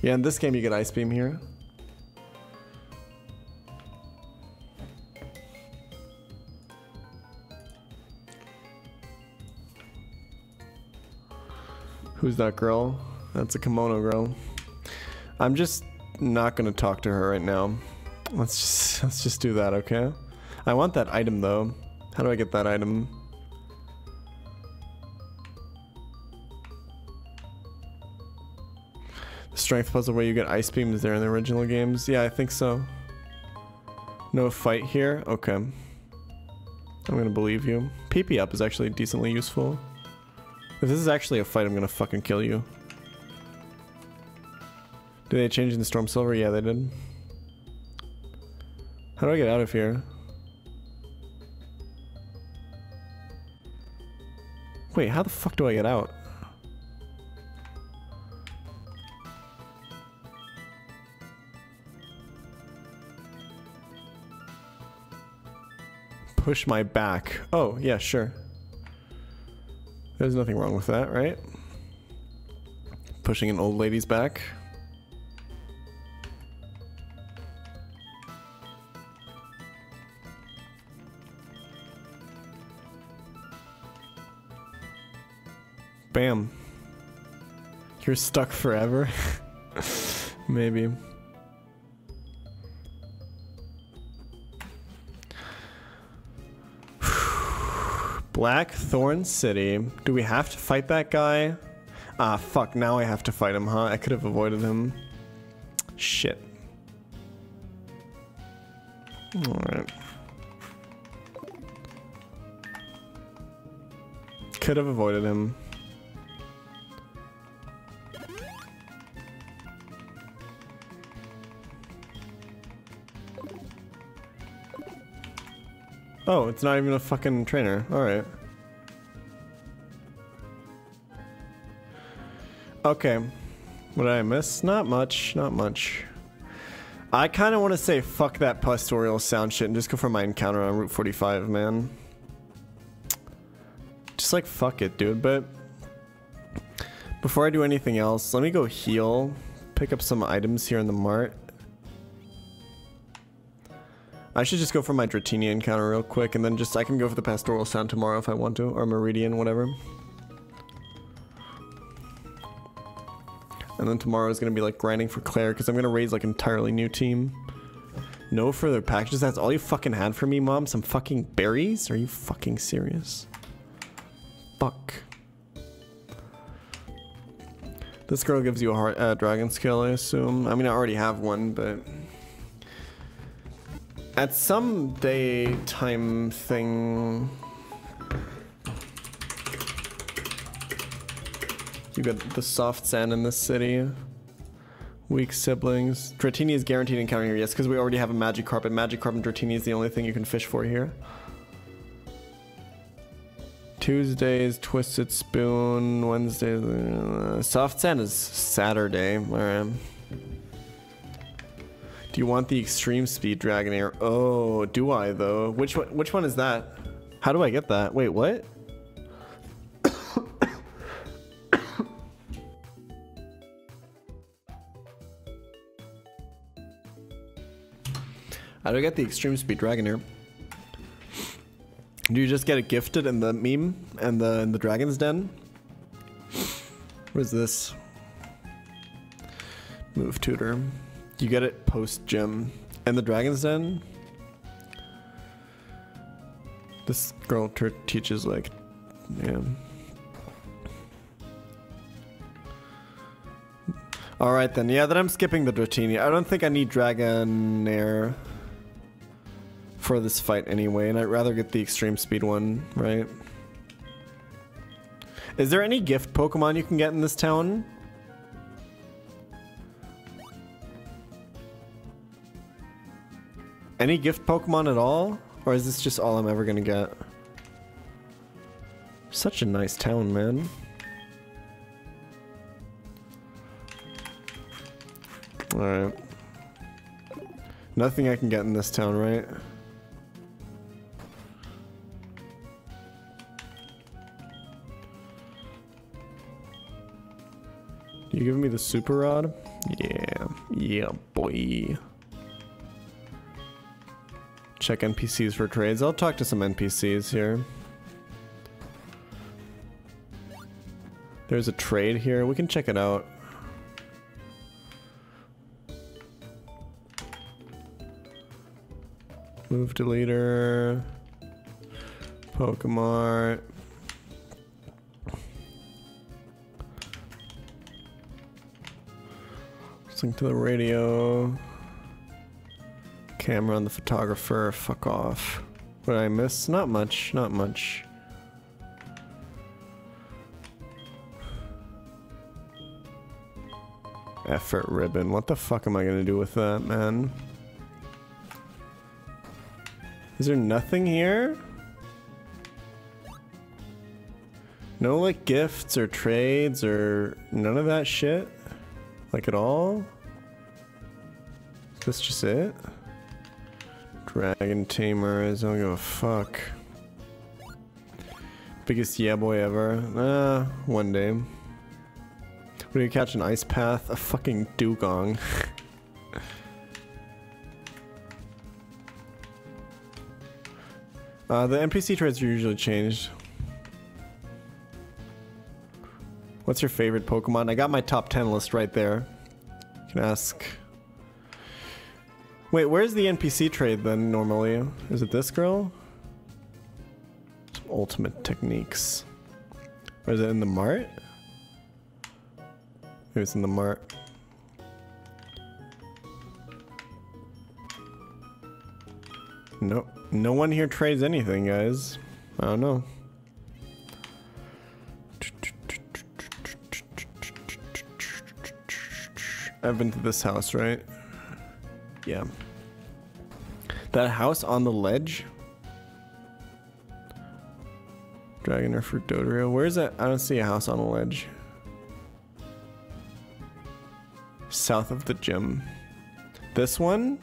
Yeah, in this game you get Ice Beam here. Who's that girl? That's a Kimono Girl. I'm just not gonna talk to her right now. Let's just let's just do that, okay? I want that item though. How do I get that item? The strength puzzle where you get Ice Beam, is there in the original games? Yeah, I think so. No fight here? Okay. I'm gonna believe you. P P Up is actually decently useful. If this is actually a fight, I'm gonna fucking kill you. Did they change in the Storm Silver? Yeah, they did. How do I get out of here? Wait, how the fuck do I get out? Push my back. Oh, yeah, sure. There's nothing wrong with that, right? Pushing an old lady's back. Bam. You're stuck forever. Maybe. Blackthorn City. Do we have to fight that guy? Ah, fuck, now I have to fight him, huh? I could have avoided him. Shit. Alright. Could have avoided him. Oh, it's not even a fucking trainer. Alright. Okay. What did I miss? Not much. Not much. I kind of want to say fuck that pastoral sound shit and just go for my encounter on Route forty-five, man. Just like fuck it, dude. But before I do anything else, let me go heal. Pick up some items here in the mart. I should just go for my Dratini encounter real quick, and then just I can go for the Pastoral Sound tomorrow if I want to, or Meridian, whatever. And then tomorrow is going to be like grinding for Claire, because I'm going to raise like an entirely new team. No further packages, that's all you fucking had for me, Mom? Some fucking berries? Are you fucking serious? Fuck. This girl gives you a heart, uh, dragon skill, I assume. I mean, I already have one, but... At some daytime thing, You got the soft sand in this city. Weak siblings. Dratini is guaranteed encounter here. Yes, because we already have a Magikarp, and Magikarp and Dratini is the only thing you can fish for here. Tuesdays, Twisted Spoon. Wednesdays, uh, soft sand is Saturday. Alright. Do you want the Extreme Speed Dragonair? Oh, do I though? Which one, which one is that? How do I get that? Wait, what? How do I get the Extreme Speed Dragonair? Do you just get it gifted in the meme and the in the Dragon's Den? What is this? Move tutor. You get it post gym and the Dragon's Den. This girl teaches like, yeah. All right then, yeah. Then I'm skipping the Dratini. I don't think I need Dragonair for this fight anyway, and I'd rather get the Extreme Speed one, right? Is there any gift Pokemon you can get in this town? Any gift Pokemon at all? Or is this just all I'm ever gonna get? Such a nice town, man. Alright. Nothing I can get in this town, right? You giving me the super rod? Yeah. Yeah, boy. Check N P Cs for trades. I'll talk to some N P Cs here. There's a trade here. We can check it out. Move to leader. Pokemon. Listen to the radio. Camera on the photographer. Fuck off. What did I miss? Not much. Not much. Effort ribbon. What the fuck am I gonna do with that, man? Is there nothing here? No, like, gifts or trades or none of that shit? Like at all? Is this just it? Dragon tamer is, I don't give a fuck. Biggest yeah boy ever. Uh, one day. When you catch an ice path, a fucking dugong. uh, the N P C trades are usually changed. What's your favorite Pokemon? I got my top ten list right there. You can ask. Wait, where's the N P C trade then normally? Is it this girl? Some ultimate techniques. Or is it in the mart? Maybe it's in the mart. No, no one here trades anything, guys. I don't know. I've been to this house, right? Yeah. That house on the ledge? Dragonair for Dodrio. Where is that? I don't see a house on a ledge. South of the gym. This one?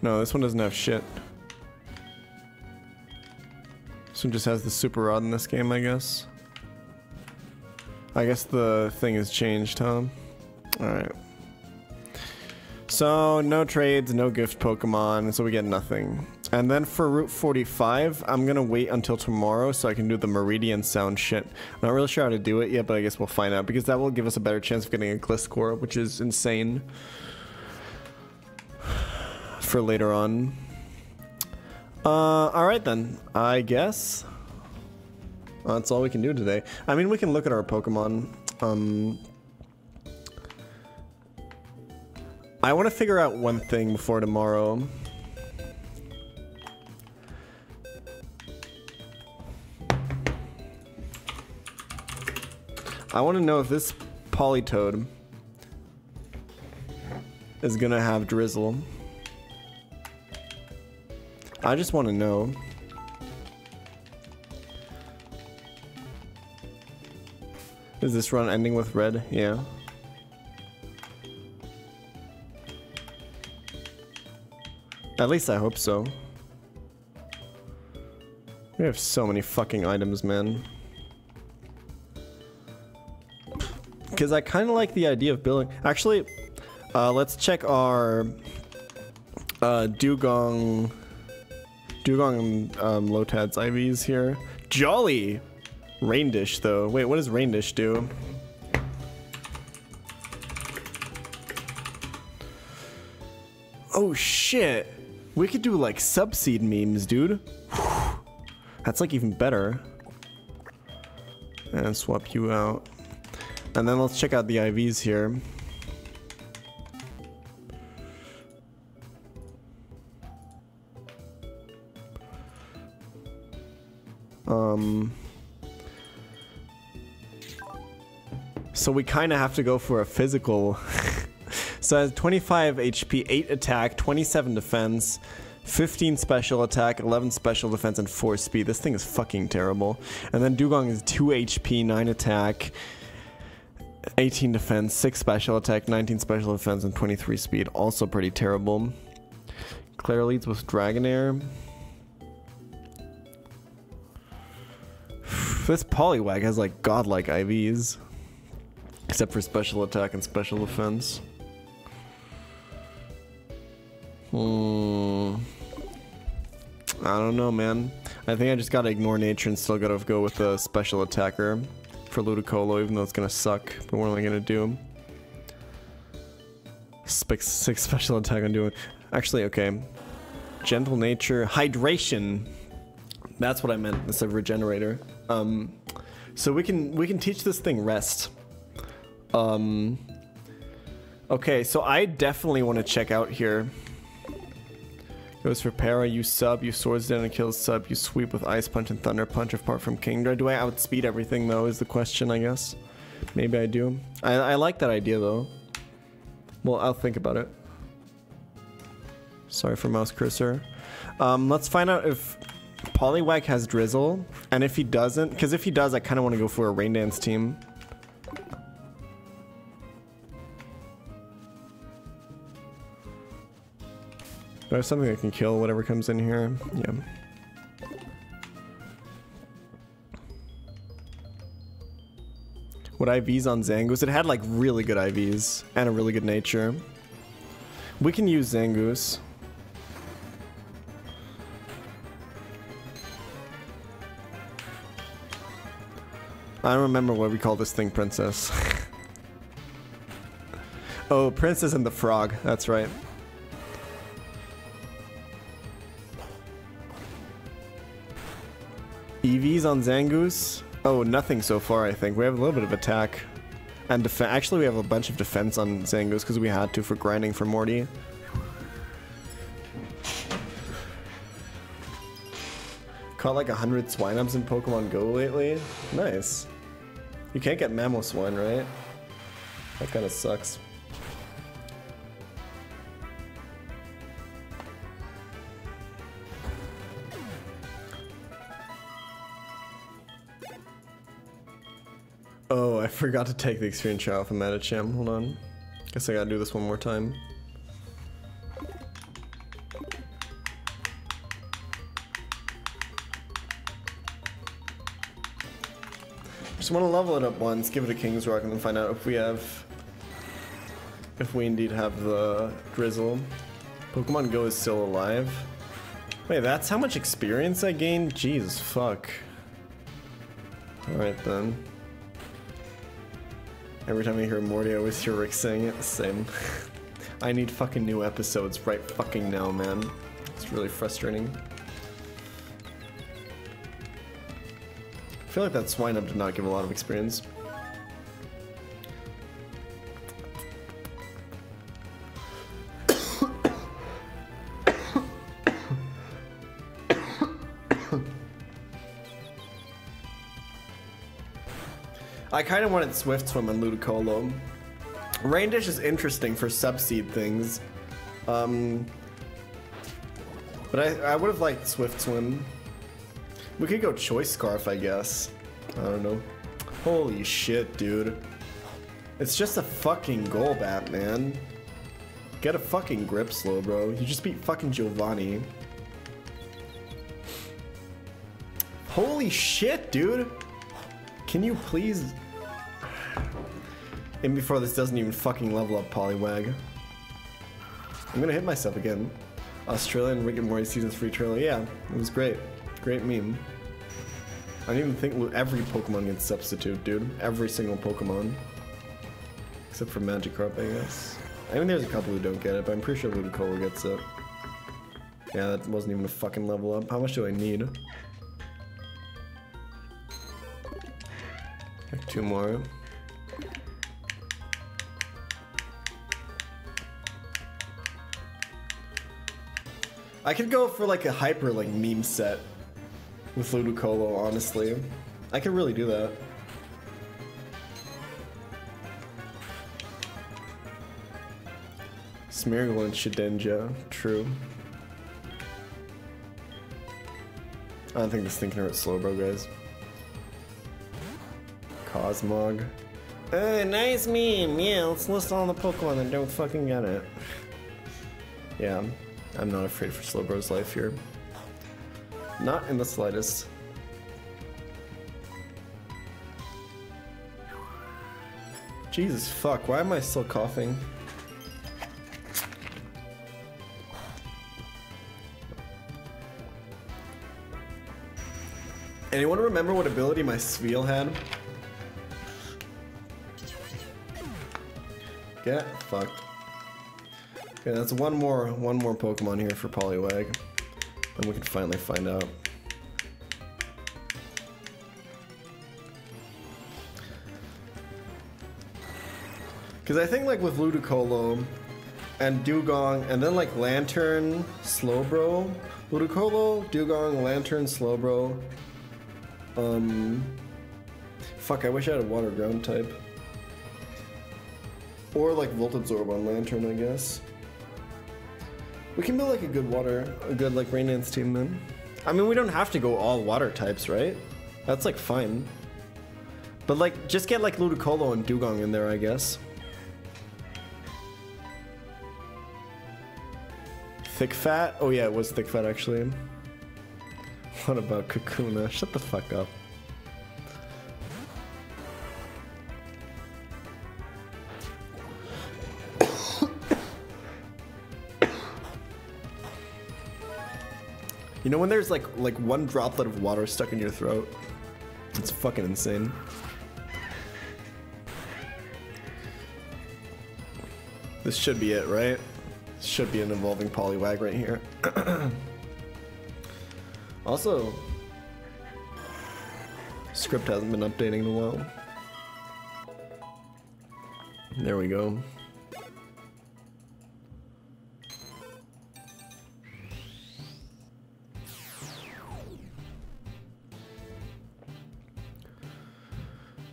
No, this one doesn't have shit. This one just has the super rod in this game, I guess. I guess the thing has changed, huh? Alright. So, no trades, no gift Pokemon, so we get nothing. And then for Route forty-five, I'm gonna wait until tomorrow so I can do the Meridian Sound shit. Not really sure how to do it yet, but I guess we'll find out, because that will give us a better chance of getting a Gliscor, which is insane. For later on. Uh, alright then, I guess. That's all we can do today. I mean, we can look at our Pokemon. Um... I want to figure out one thing before tomorrow. I want to know if this Politoed is gonna have Drizzle. I just want to know. Is this run ending with red? Yeah. At least I hope so. We have so many fucking items, man. Because I kind of like the idea of building. Actually, uh, let's check our uh, Dewgong, Dewgong um, Lotad's I Vs here. Jolly! Rain Dish, though. Wait, what does Rain Dish do? Oh, shit. We could do, like, Subseed memes, dude. Whew. That's, like, even better. And swap you out. And then let's check out the I Vs here. Um, so we kind of have to go for a physical. So it has twenty-five H P, eight attack, twenty-seven defense, fifteen special attack, eleven special defense, and four speed. This thing is fucking terrible. And then Dewgong is two H P, nine attack, eighteen defense, six special attack, nineteen special defense, and twenty-three speed. Also pretty terrible. Claire leads with Dragonair. This Poliwag has like godlike I Vs. Except for special attack and special defense. Hmm. I don't know, man. I think I just gotta ignore nature and still gotta go with a special attacker for Ludicolo, even though it's gonna suck. But what am I gonna do? Six, six special attack on doing. Actually, okay. Gentle nature, hydration. That's what I meant. It's a regenerator. Um, so we can we can teach this thing rest. Um. Okay, so I definitely want to check out here. Goes for para, you sub, you swords down and kills sub, you sweep with ice punch and thunder punch apart from Kingdra. Do I outspeed everything though is the question, I guess. Maybe I do. I, I like that idea though. Well, I'll think about it. Sorry for mouse cursor. Um, let's find out if Poliwag has Drizzle, and if he doesn't, because if he does, I kind of want to go for a Rain Dance team. I have something that can kill whatever comes in here. Yeah. What I Vs on Zangoose? It had like really good I Vs and a really good nature. We can use Zangoose. I don't remember what we call this thing, Princess. Oh, Princess and the Frog. That's right. E Vs on Zangoose? Oh, nothing so far, I think. We have a little bit of attack. And defense. Actually, we have a bunch of defense on Zangoose because we had to for grinding for Morty. Caught like one hundred Swinubs in Pokemon Go lately. Nice. You can't get Mamoswine, right? That kind of sucks. Oh, I forgot to take the Experience Trial from Medicham. Hold on. Guess I gotta do this one more time. Just wanna level it up once, give it a King's Rock, and then find out if we have... if we indeed have the Drizzle. Pokemon Go is still alive. Wait, that's how much experience I gained? Jeez, fuck. Alright then. Every time I hear Morty, I always hear Rick saying it. Same. I need fucking new episodes right fucking now, man. It's really frustrating. I feel like that Swinub did not give a lot of experience. I kind of wanted Swift Swim on Ludicolo. Rain Dish is interesting for subseed things. Um, but I, I would have liked Swift Swim. We could go Choice Scarf, I guess. I don't know. Holy shit, dude. It's just a fucking goal bat, man. Get a fucking grip slow, bro. You just beat fucking Giovanni. Holy shit, dude. Can you please? And before this doesn't even fucking level up Poliwag. I'm gonna hit myself again. Australian Rick and Morty Season three trailer. Yeah, it was great. Great meme. I don't even think every Pokemon gets substitute, dude. Every single Pokemon. Except for Magikarp, I guess. I mean, there's a couple who don't get it, but I'm pretty sure Ludicolo gets it. Yeah, that wasn't even a fucking level up. How much do I need? Heck, two more. I could go for like a Hyperlink meme set with Ludicolo, honestly. I could really do that. Smeargle and Shedinja, true. I don't think this thing can hurt Slowbro, guys. Cosmog. Uh, nice meme, yeah, let's list all the Pokemon that don't fucking get it. Yeah. I'm not afraid for Slowbro's life here. Not in the slightest. Jesus fuck, why am I still coughing? Anyone remember what ability my Smeargle had? Get fucked. Okay, that's one more, one more Pokemon here for Poliwag, and we can finally find out. Because I think like with Ludicolo and Dewgong, and then like Lantern, Slowbro, Ludicolo, Dewgong, Lantern, Slowbro. Um, fuck! I wish I had a Water Ground type, or like Volt Absorb on Lantern, I guess. We can build like a good water, a good like Rain Dance team then. I mean, we don't have to go all water types, right? That's like fine. But like, just get like Ludicolo and Dewgong in there, I guess. Thick Fat? Oh yeah, it was Thick Fat actually. What about Kakuna? Shut the fuck up. You know when there's like like one droplet of water stuck in your throat? It's fucking insane. This should be it, right? This should be an evolving Poliwag right here. Also, script hasn't been updating in a while. There we go.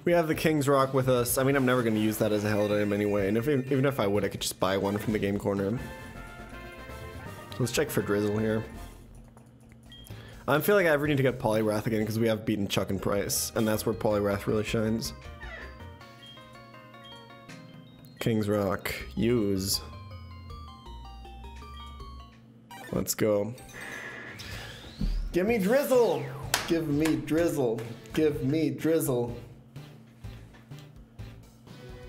We have the King's Rock with us. I mean, I'm never going to use that as a held item anyway, and if, even if I would, I could just buy one from the game corner. Let's check for Drizzle here. I feel like I ever need to get Poliwrath again because we have beaten Chuck and Price, and that's where Poliwrath really shines. King's Rock. Use. Let's go. Give me Drizzle! Give me Drizzle. Give me Drizzle.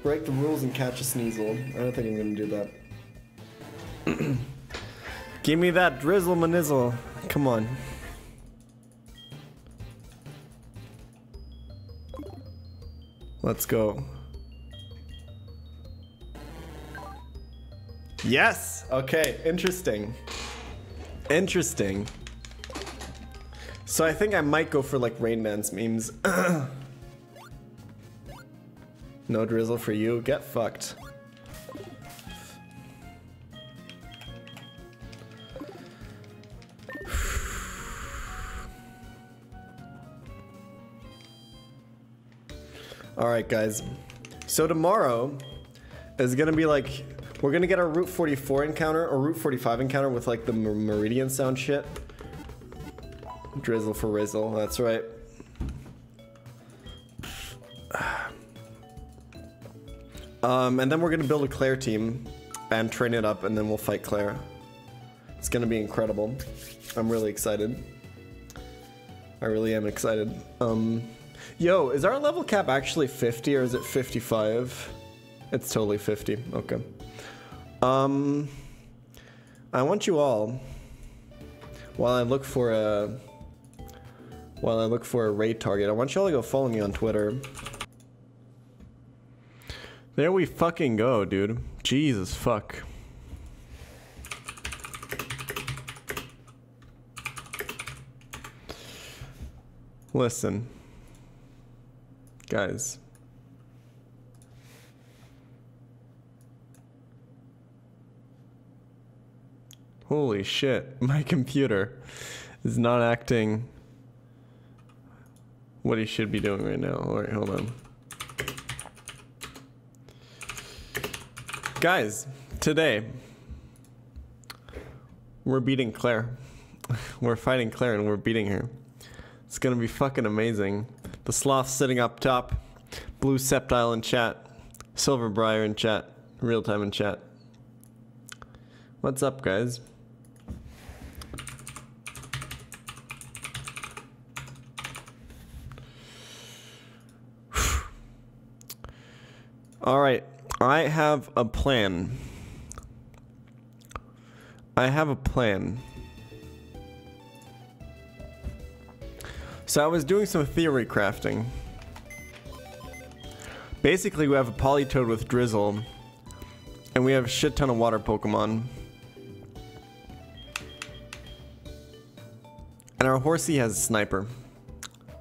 Break the rules and catch a Sneasel. I don't think I'm gonna do that. Give me that Drizzle Manizzle. Come on. Let's go. Yes! Okay, interesting. Interesting. So I think I might go for like Rain Man's memes. No Drizzle for you. Get fucked. All right, guys. So tomorrow is gonna be like, we're gonna get our Route forty-four encounter or Route forty-five encounter with like the Meridian Sound shit. Drizzle for Rizzle, that's right. Um, and then we're gonna build a Claire team and train it up, and then we'll fight Claire. It's gonna be incredible. I'm really excited. I really am excited. Um, yo, is our level cap actually fifty or is it fifty-five? It's totally fifty, okay. Um, I want you all, while I look for a, while I look for a raid target, I want you all to go follow me on Twitter. There we fucking go, dude. Jesus fuck. Listen. Guys. Holy shit, my computer is not acting what he should be doing right now. Alright, hold on. Guys, today, we're beating Claire. We're fighting Claire and we're beating her. It's gonna be fucking amazing. The Sloth sitting up top. Blue Sceptile in chat. Silverbriar in chat. Real Time in chat. What's up, guys? Alright. I have a plan. I have a plan. So I was doing some theory crafting. Basically, we have a Politoed with Drizzle, and we have a shit ton of water Pokemon. And our Horsey has a Sniper.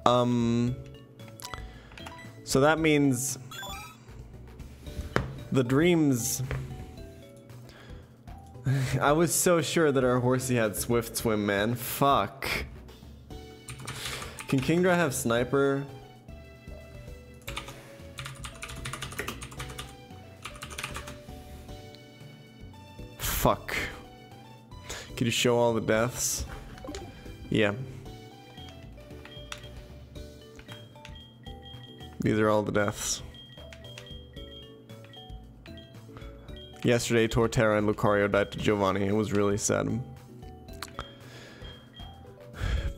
Um, so that means the dreams. I was so sure that our Horsey had Swift Swim, man. Fuck. Can Kingdra have Sniper? Fuck. Could you show all the deaths? Yeah. These are all the deaths. Yesterday, Torterra and Lucario died to Giovanni. It was really sad.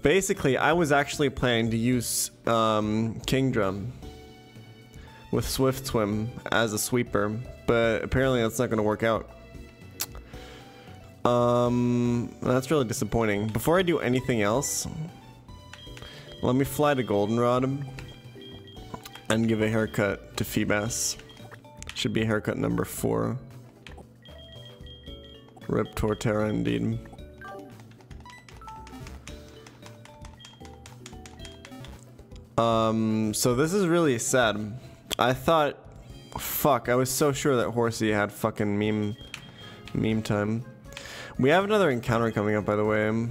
Basically, I was actually planning to use um, Kingdra with Swift Swim as a sweeper, but apparently that's not going to work out. Um, that's really disappointing. Before I do anything else, let me fly to Goldenrod and give a haircut to Feebas. Should be haircut number four. Rip Torterra indeed. Um, so this is really sad. I thought, fuck, I was so sure that Horsey had fucking meme, meme time. We have another encounter coming up, by the way.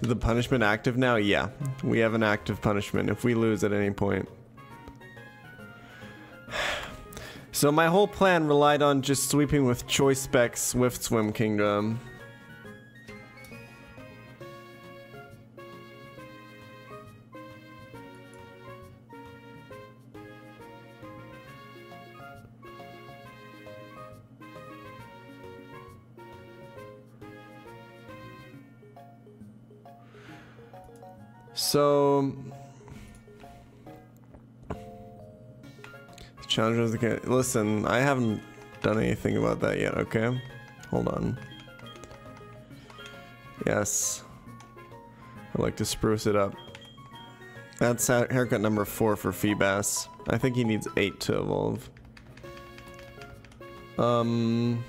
The punishment active now? Yeah, we have an active punishment if we lose at any point. So my whole plan relied on just sweeping with Choice Spec Swift Swim Kingdom. So Chandra's okay. Listen, I haven't done anything about that yet, okay? Hold on. Yes. I like to spruce it up. That's haircut number four for Feebas. I think he needs eight to evolve. Um...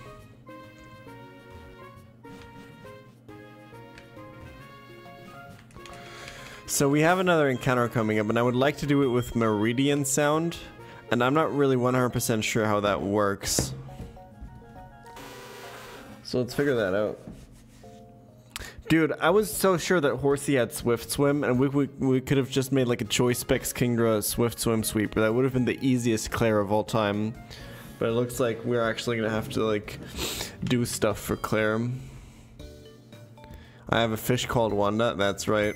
So we have another encounter coming up, and I would like to do it with Meridian Sound And I'm not really one hundred percent sure how that works. So let's figure that out. Dude, I was so sure that Horsey had Swift Swim, and we, we, we could have just made like a Joy Specs Kingdra Swift Swim sweep, but that would have been the easiest Claire of all time. But it looks like we're actually gonna have to like do stuff for Claire. I have a fish called Wanda, that's right.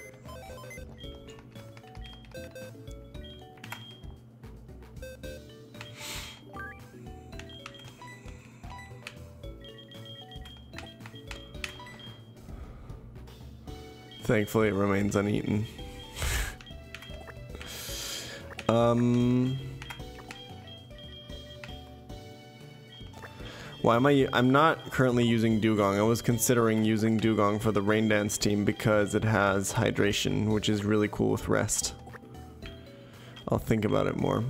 Thankfully, it remains uneaten. um, why am I? I'm not currently using Dugong. I was considering using Dugong for the Rain Dance team because it has hydration, which is really cool with rest. I'll think about it more.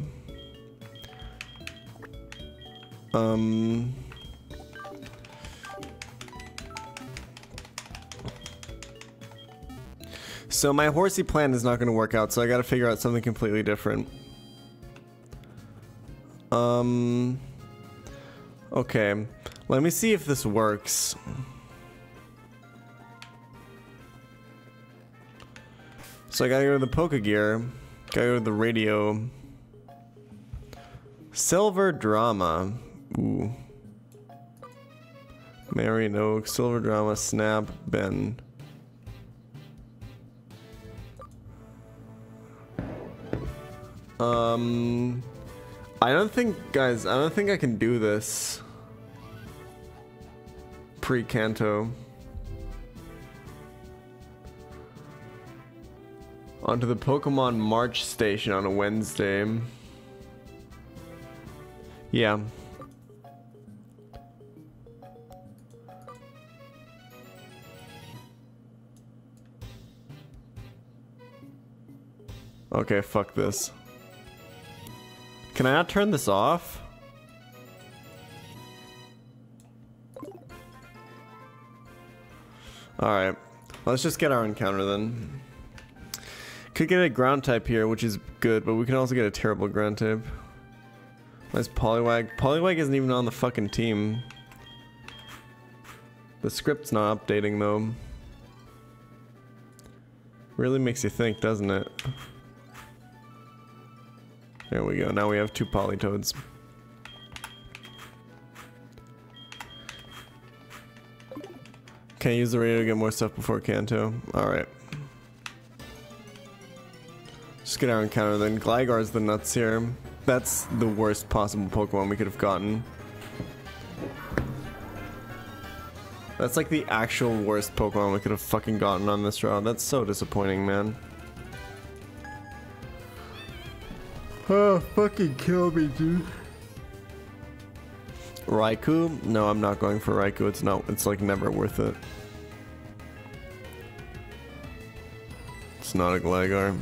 Um. So my Horsey plan is not going to work out, so I got to figure out something completely different. Um, okay, let me see if this works. So I got to go to the Poké Gear, got to go to the radio. Silver Drama, ooh. Marion Oak, Silver Drama, Snap, Ben. Um, I don't think, guys, I don't think I can do this pre-Kanto. Onto the Pokemon March station on a Wednesday. Yeah. Okay, fuck this. Can I not turn this off? Alright, let's just get our encounter then. Could get a ground type here, which is good, but we can also get a terrible ground type. Nice Poliwag. Poliwag isn't even on the fucking team. The script's not updating though. Really makes you think, doesn't it? There we go, now we have two Politoeds. Can I use the radio to get more stuff before Kanto? Alright. Just get our encounter then. Gligar's the nuts here. That's the worst possible Pokemon we could have gotten. That's like the actual worst Pokemon we could have fucking gotten on this route. That's so disappointing, man. Oh, fucking kill me, dude. Raikou? No, I'm not going for Raikou. It's not, it's like never worth it. It's not a Gligar.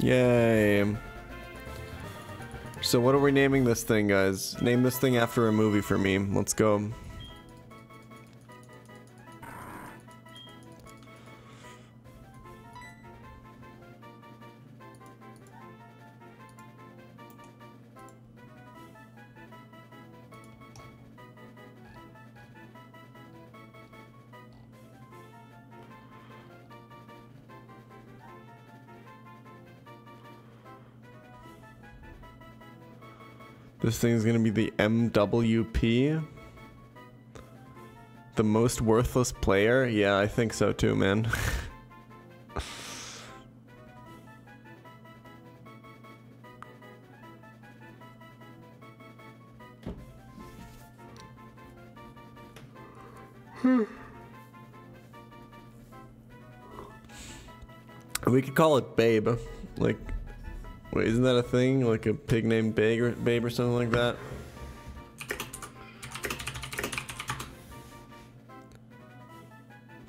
Yay. So what are we naming this thing, guys? Name this thing after a movie for me. Let's go. This thing's gonna be the M W P. The most worthless player? Yeah, I think so too, man. We could call it Babe. Like, wait, isn't that a thing? Like a pig named Babe or, Babe or something like that?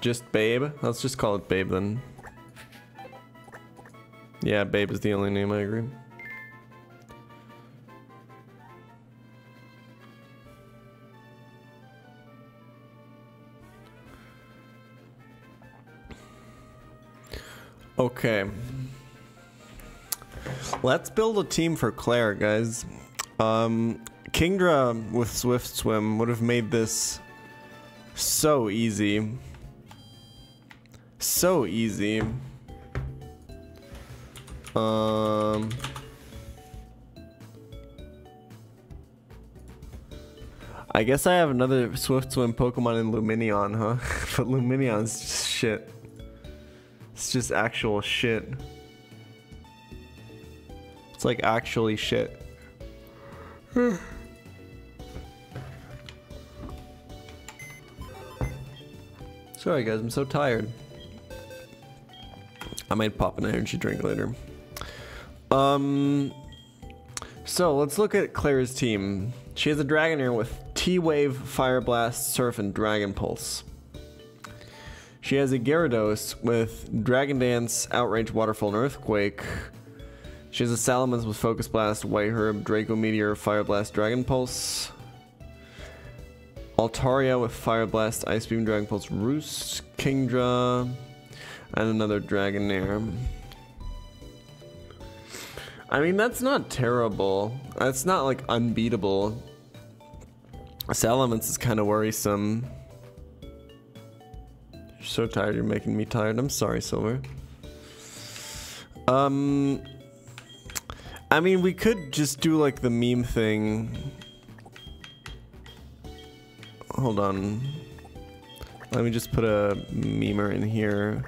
Just Babe? Let's just call it Babe then. Yeah, Babe is the only name, I agree. Okay. Let's build a team for Claire, guys. Um, Kingdra with Swift Swim would have made this so easy. So easy. Um... I guess I have another Swift Swim Pokemon in Luminion, huh? But Luminion's just shit. It's just actual shit. It's like actually shit. Sorry guys, I'm so tired. I might pop an energy drink later. Um, so let's look at Claire's team. She has a Dragonair with T-Wave, Fire Blast, Surf, and Dragon Pulse. She has a Gyarados with Dragon Dance, Outrage, Waterfall, and Earthquake. She has a Salamence with Focus Blast, White Herb, Draco Meteor, Fire Blast, Dragon Pulse. Altaria with Fire Blast, Ice Beam, Dragon Pulse, Roost, Kingdra, and another Dragonair. I mean, that's not terrible. That's not like unbeatable. Salamence is kind of worrisome. You're so tired, you're making me tired. I'm sorry, Silver. Um, I mean, we could just do like the meme thing. Hold on. Let me just put a memer in here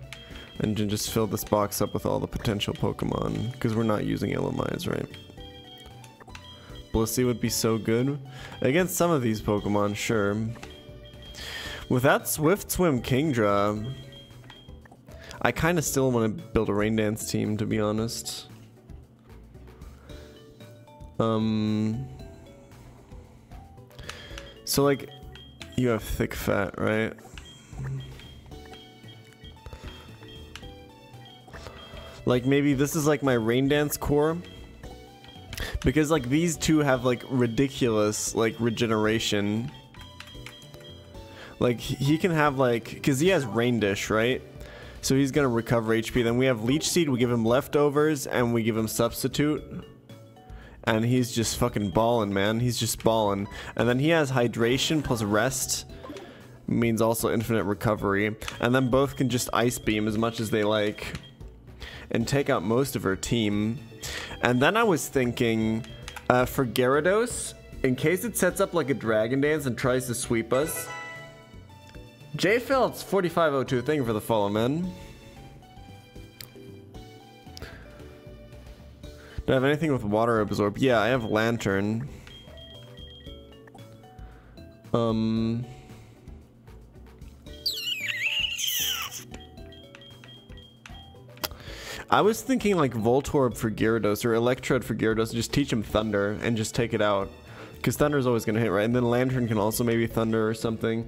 and just fill this box up with all the potential Pokemon, because we're not using Illumise, right? Blissey would be so good against some of these Pokemon, sure. With that Swift Swim Kingdra, I kind of still want to build a Rain Dance team, to be honest. Um. So like, you have Thick Fat, right? Like maybe this is like my Rain Dance core. Because like these two have like ridiculous like regeneration. Like he can have like, because he has Rain Dish, right? So he's gonna recover H P. Then we have Leech Seed, we give him Leftovers, and we give him Substitute. And he's just fucking balling, man. He's just balling. And then he has Hydration plus Rest, means also infinite recovery. And then both can just Ice Beam as much as they like, and take out most of her team. And then I was thinking, uh, for Gyarados, in case it sets up like a Dragon Dance and tries to sweep us, J-Felt's forty-five oh two, thank you for the follow, man. Do I have anything with Water Absorb? Yeah, I have Lantern. Um... I was thinking like Voltorb for Gyarados or Electrode for Gyarados, just teach him Thunder and just take it out. Because Thunder is always going to hit, right? And then Lantern can also maybe Thunder or something.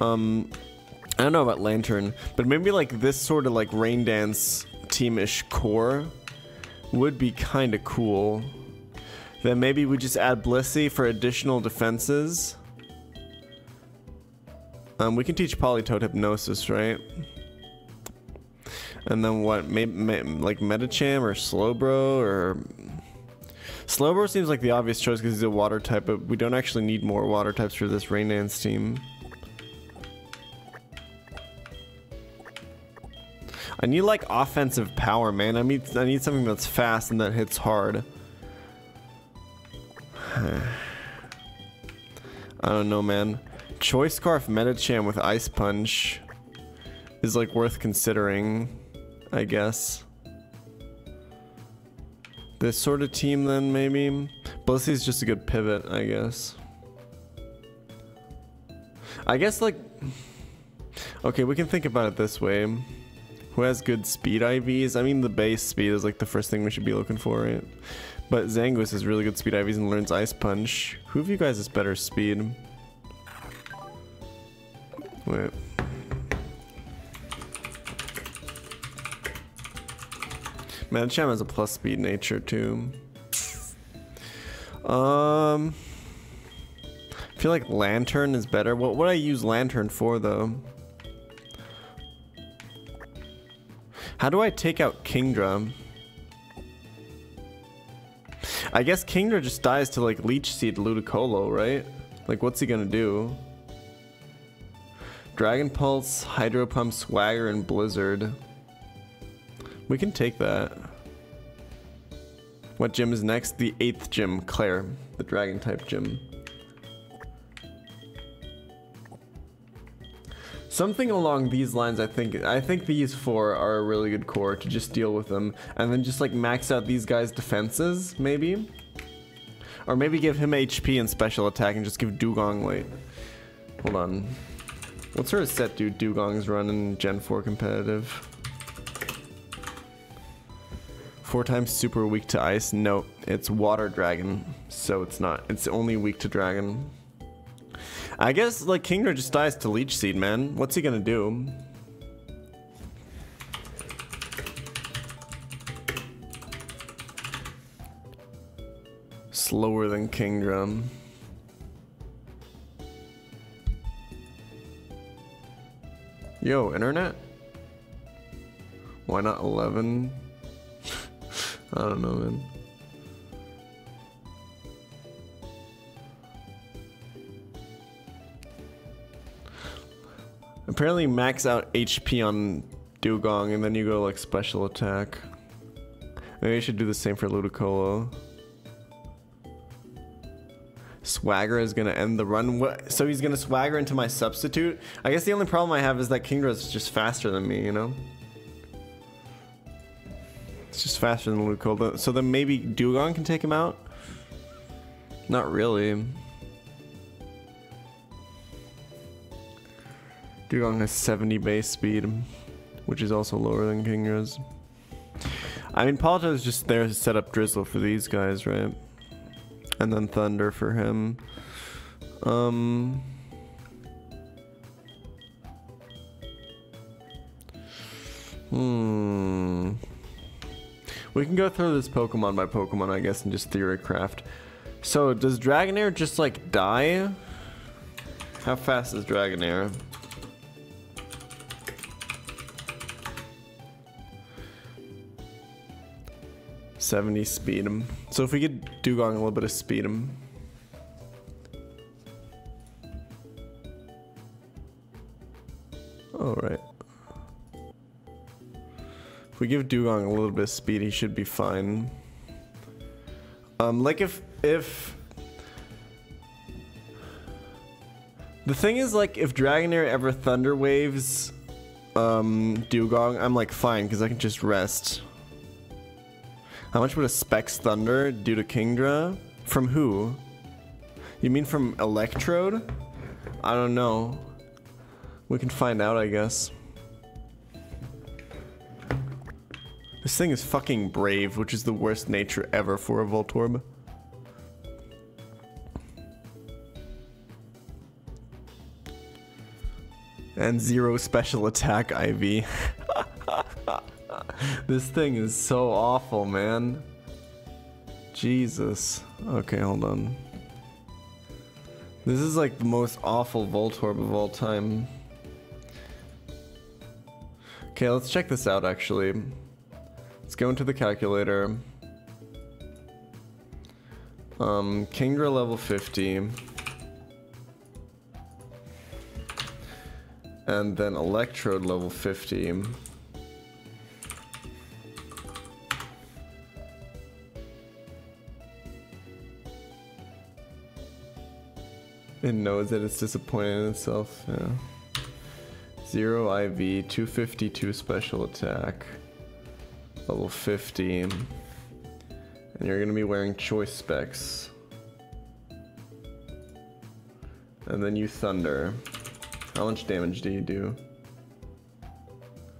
Um, I don't know about Lantern, but maybe like this sort of like Rain Dance team-ish core would be kind of cool. Then maybe we just add Blissey for additional defenses. Um, we can teach Politoed Hypnosis, right? And then what, maybe, maybe like Medicham or Slowbro or... Slowbro seems like the obvious choice because he's a water type, but we don't actually need more water types for this Rain Dance team. I need like offensive power, man. I need, I need something that's fast and that hits hard. I don't know, man. Choice Scarf Medicham with Ice Punch is like worth considering, I guess. This sort of team then, maybe? Blissey's just a good pivot, I guess. I guess like... Okay, we can think about it this way. Who has good speed I Vs? I mean, the base speed is like the first thing we should be looking for, right? But Zanguis has really good speed I Vs and learns Ice Punch. Who of you guys has better speed? Wait. Medicham has a plus speed nature too. Um, I feel like Lantern is better. What would I use Lantern for though? How do I take out Kingdra? I guess Kingdra just dies to like Leech Seed Ludicolo, right? Like what's he gonna do? Dragon Pulse, Hydro Pump, Swagger, and Blizzard. We can take that. What gym is next? The eighth gym, Claire. The Dragon type gym. Something along these lines, I think. I think these four are a really good core to just deal with them. And then just like max out these guys' defenses, maybe? Or maybe give him H P and special attack and just give Dewgong late. Hold on. What sort of set do Dewgongs run in Gen four competitive? Four times super weak to ice? No, it's water dragon, so it's not. It's only weak to dragon. I guess, like, Kingdra just dies to Leech Seed, man. What's he gonna do? Slower than Kingdra. Yo, internet? Why not eleven? I don't know, man. Apparently max out H P on Dewgong and then you go like special attack. Maybe I should do the same for Ludicolo. Swagger is gonna end the run. What? So he's gonna swagger into my substitute. I guess the only problem I have is that Kingdra is just faster than me, you know? It's just faster than Ludicolo. So then maybe Dewgong can take him out? Not really. Dewgong has seventy base speed, which is also lower than Kingdra's. I mean, Politoed is just there to set up Drizzle for these guys, right? And then Thunder for him. Um, hmm. We can go through this Pokemon by Pokemon, I guess, and just theorycraft. So, does Dragonair just, like, die? How fast is Dragonair? seventy speed him. So if we get Dewgong a little bit of speed him. Alright. If we give Dewgong a little bit of speed, he should be fine. Um, like if, if... The thing is, like, if Dragonair ever Thunder Waves um, Dewgong, I'm like, fine, because I can just rest. How much would a Specs Thunder do to Kingdra? From who? You mean from Electrode? I don't know. We can find out, I guess. This thing is fucking brave, which is the worst nature ever for a Voltorb. And zero special attack I V. This thing is so awful, man. Jesus. Okay, hold on. This is like the most awful Voltorb of all time. Okay, let's check this out, actually. Let's go into the calculator. Um, Kingdra level fifty. And then Electrode level fifty. It knows that it's disappointed in itself, yeah. Zero I V, two fifty-two special attack, level fifty, and you're gonna be wearing Choice Specs. And then you Thunder. How much damage do you do?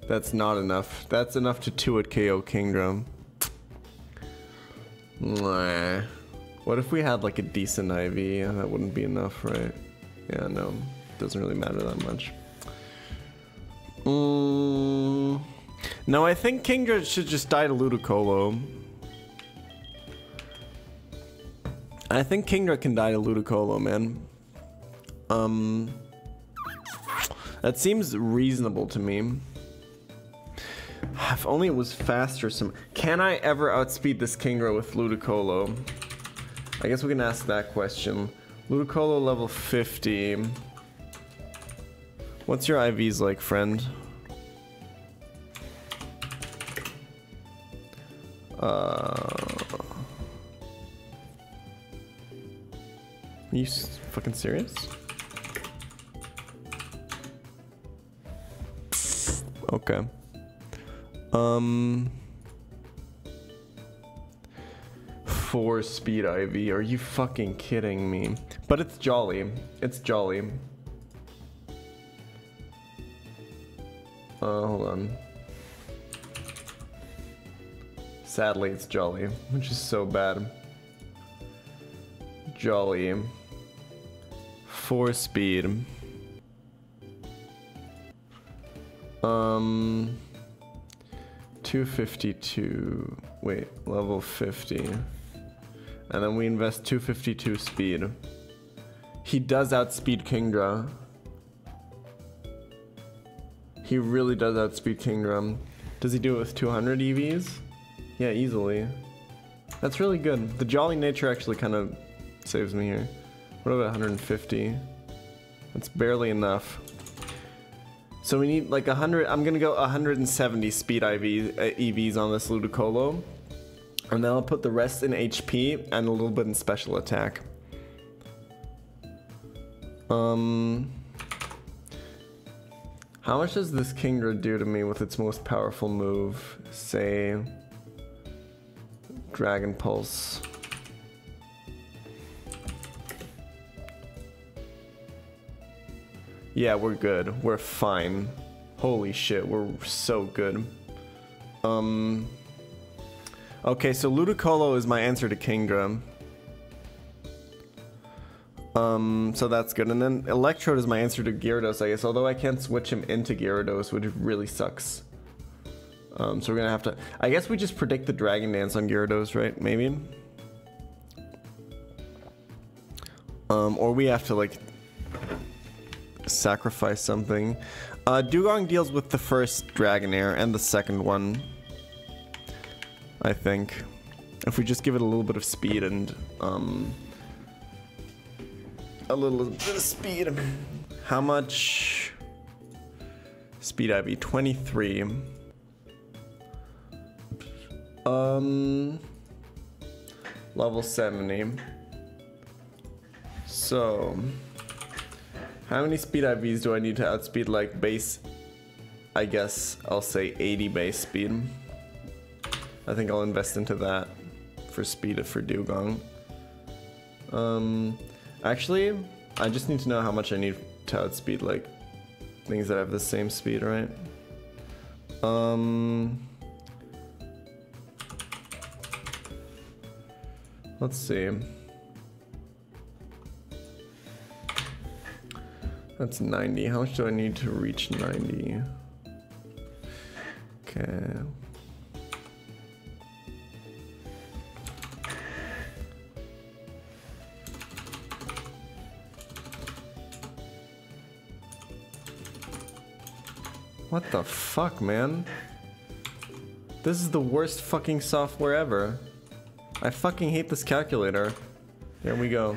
That's not enough. That's enough to two hit K O Kingdra. Mwah. What if we had like a decent I V? That wouldn't be enough, right? Yeah, no, doesn't really matter that much. Mm. No, I think Kingdra should just die to Ludicolo. I think Kingdra can die to Ludicolo, man. Um, that seems reasonable to me. If only it was faster. Some. Can I ever outspeed this Kingdra with Ludicolo? I guess we can ask that question. Ludicolo level fifty. What's your I Vs like, friend? Uh, are you fucking serious? Okay. Um, four speed I V. Are you fucking kidding me? But it's jolly. It's jolly. Uh, hold on. Sadly, it's jolly, which is so bad. Jolly. Four speed. Um. two fifty-two, wait, level fifty, and then we invest two fifty-two speed. He does outspeed Kingdra. He really does outspeed Kingdra. Does he do it with two hundred E Vs? Yeah, easily. That's really good. The jolly nature actually kind of saves me here. What about one hundred fifty? That's barely enough. So we need like one hundred, I'm gonna go one hundred seventy speed I Vs, uh, E Vs on this Ludicolo. And then I'll put the rest in H P and a little bit in special attack. Um, how much does this Kingdra do to me with its most powerful move? Say, Dragon Pulse. Yeah, we're good. We're fine. Holy shit, we're so good. Um. Okay, so Ludicolo is my answer to Kingdra. Um, so that's good. And then Electrode is my answer to Gyarados, I guess. Although I can't switch him into Gyarados, which really sucks. Um, so we're gonna have to... I guess we just predict the Dragon Dance on Gyarados, right? Maybe? Um, or we have to, like... sacrifice something. Uh, Dewgong deals with the first Dragonair and the second one, I think. If we just give it a little bit of speed and um, a little bit of speed. How much speed I V? twenty-three. Um, level seventy. So. How many speed I Vs do I need to outspeed, like, base, I guess I'll say eighty base speed. I think I'll invest into that for speed for Dewgong. Um, actually, I just need to know how much I need to outspeed, like, things that have the same speed, right? Um, let's see. That's ninety. How much do I need to reach ninety? Okay. What the fuck, man? This is the worst fucking software ever. I fucking hate this calculator. Here we go.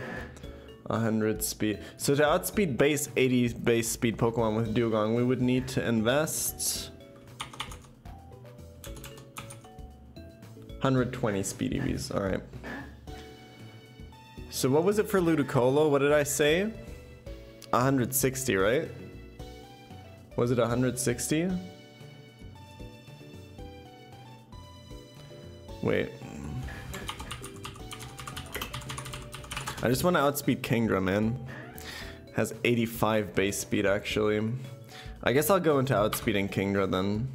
one hundred speed. So to outspeed base eighty base speed Pokemon with Dewgong, we would need to invest one hundred twenty speed E Vs. All right. So what was it for Ludicolo? What did I say? one hundred sixty, right? Was it one hundred sixty? Wait. I just want to outspeed Kingdra, man. Has eighty-five base speed, actually. I guess I'll go into outspeeding Kingdra, then.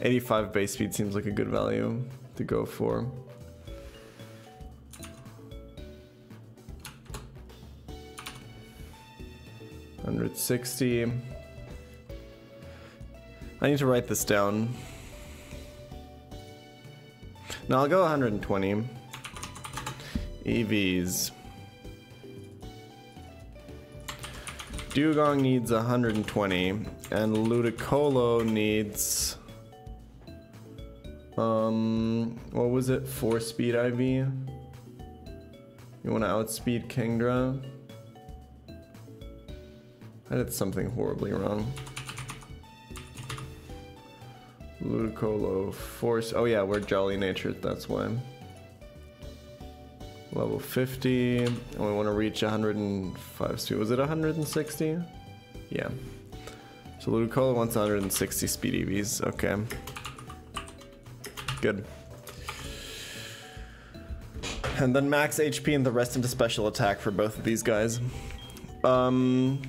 eighty-five base speed seems like a good value to go for. one hundred sixty. I need to write this down. No, I'll go one hundred twenty. E Vs. Dewgong needs one hundred twenty, and Ludicolo needs Um, what was it? four speed I V? You want to outspeed Kingdra? I did something horribly wrong. Ludicolo, force. Oh yeah, we're jolly natured, that's why. Level fifty, and we want to reach one hundred five speed. Was it one hundred sixty? Yeah. So Ludicolo wants one hundred sixty speed E Vs, okay. Good. And then max H P and the rest into special attack for both of these guys. Um...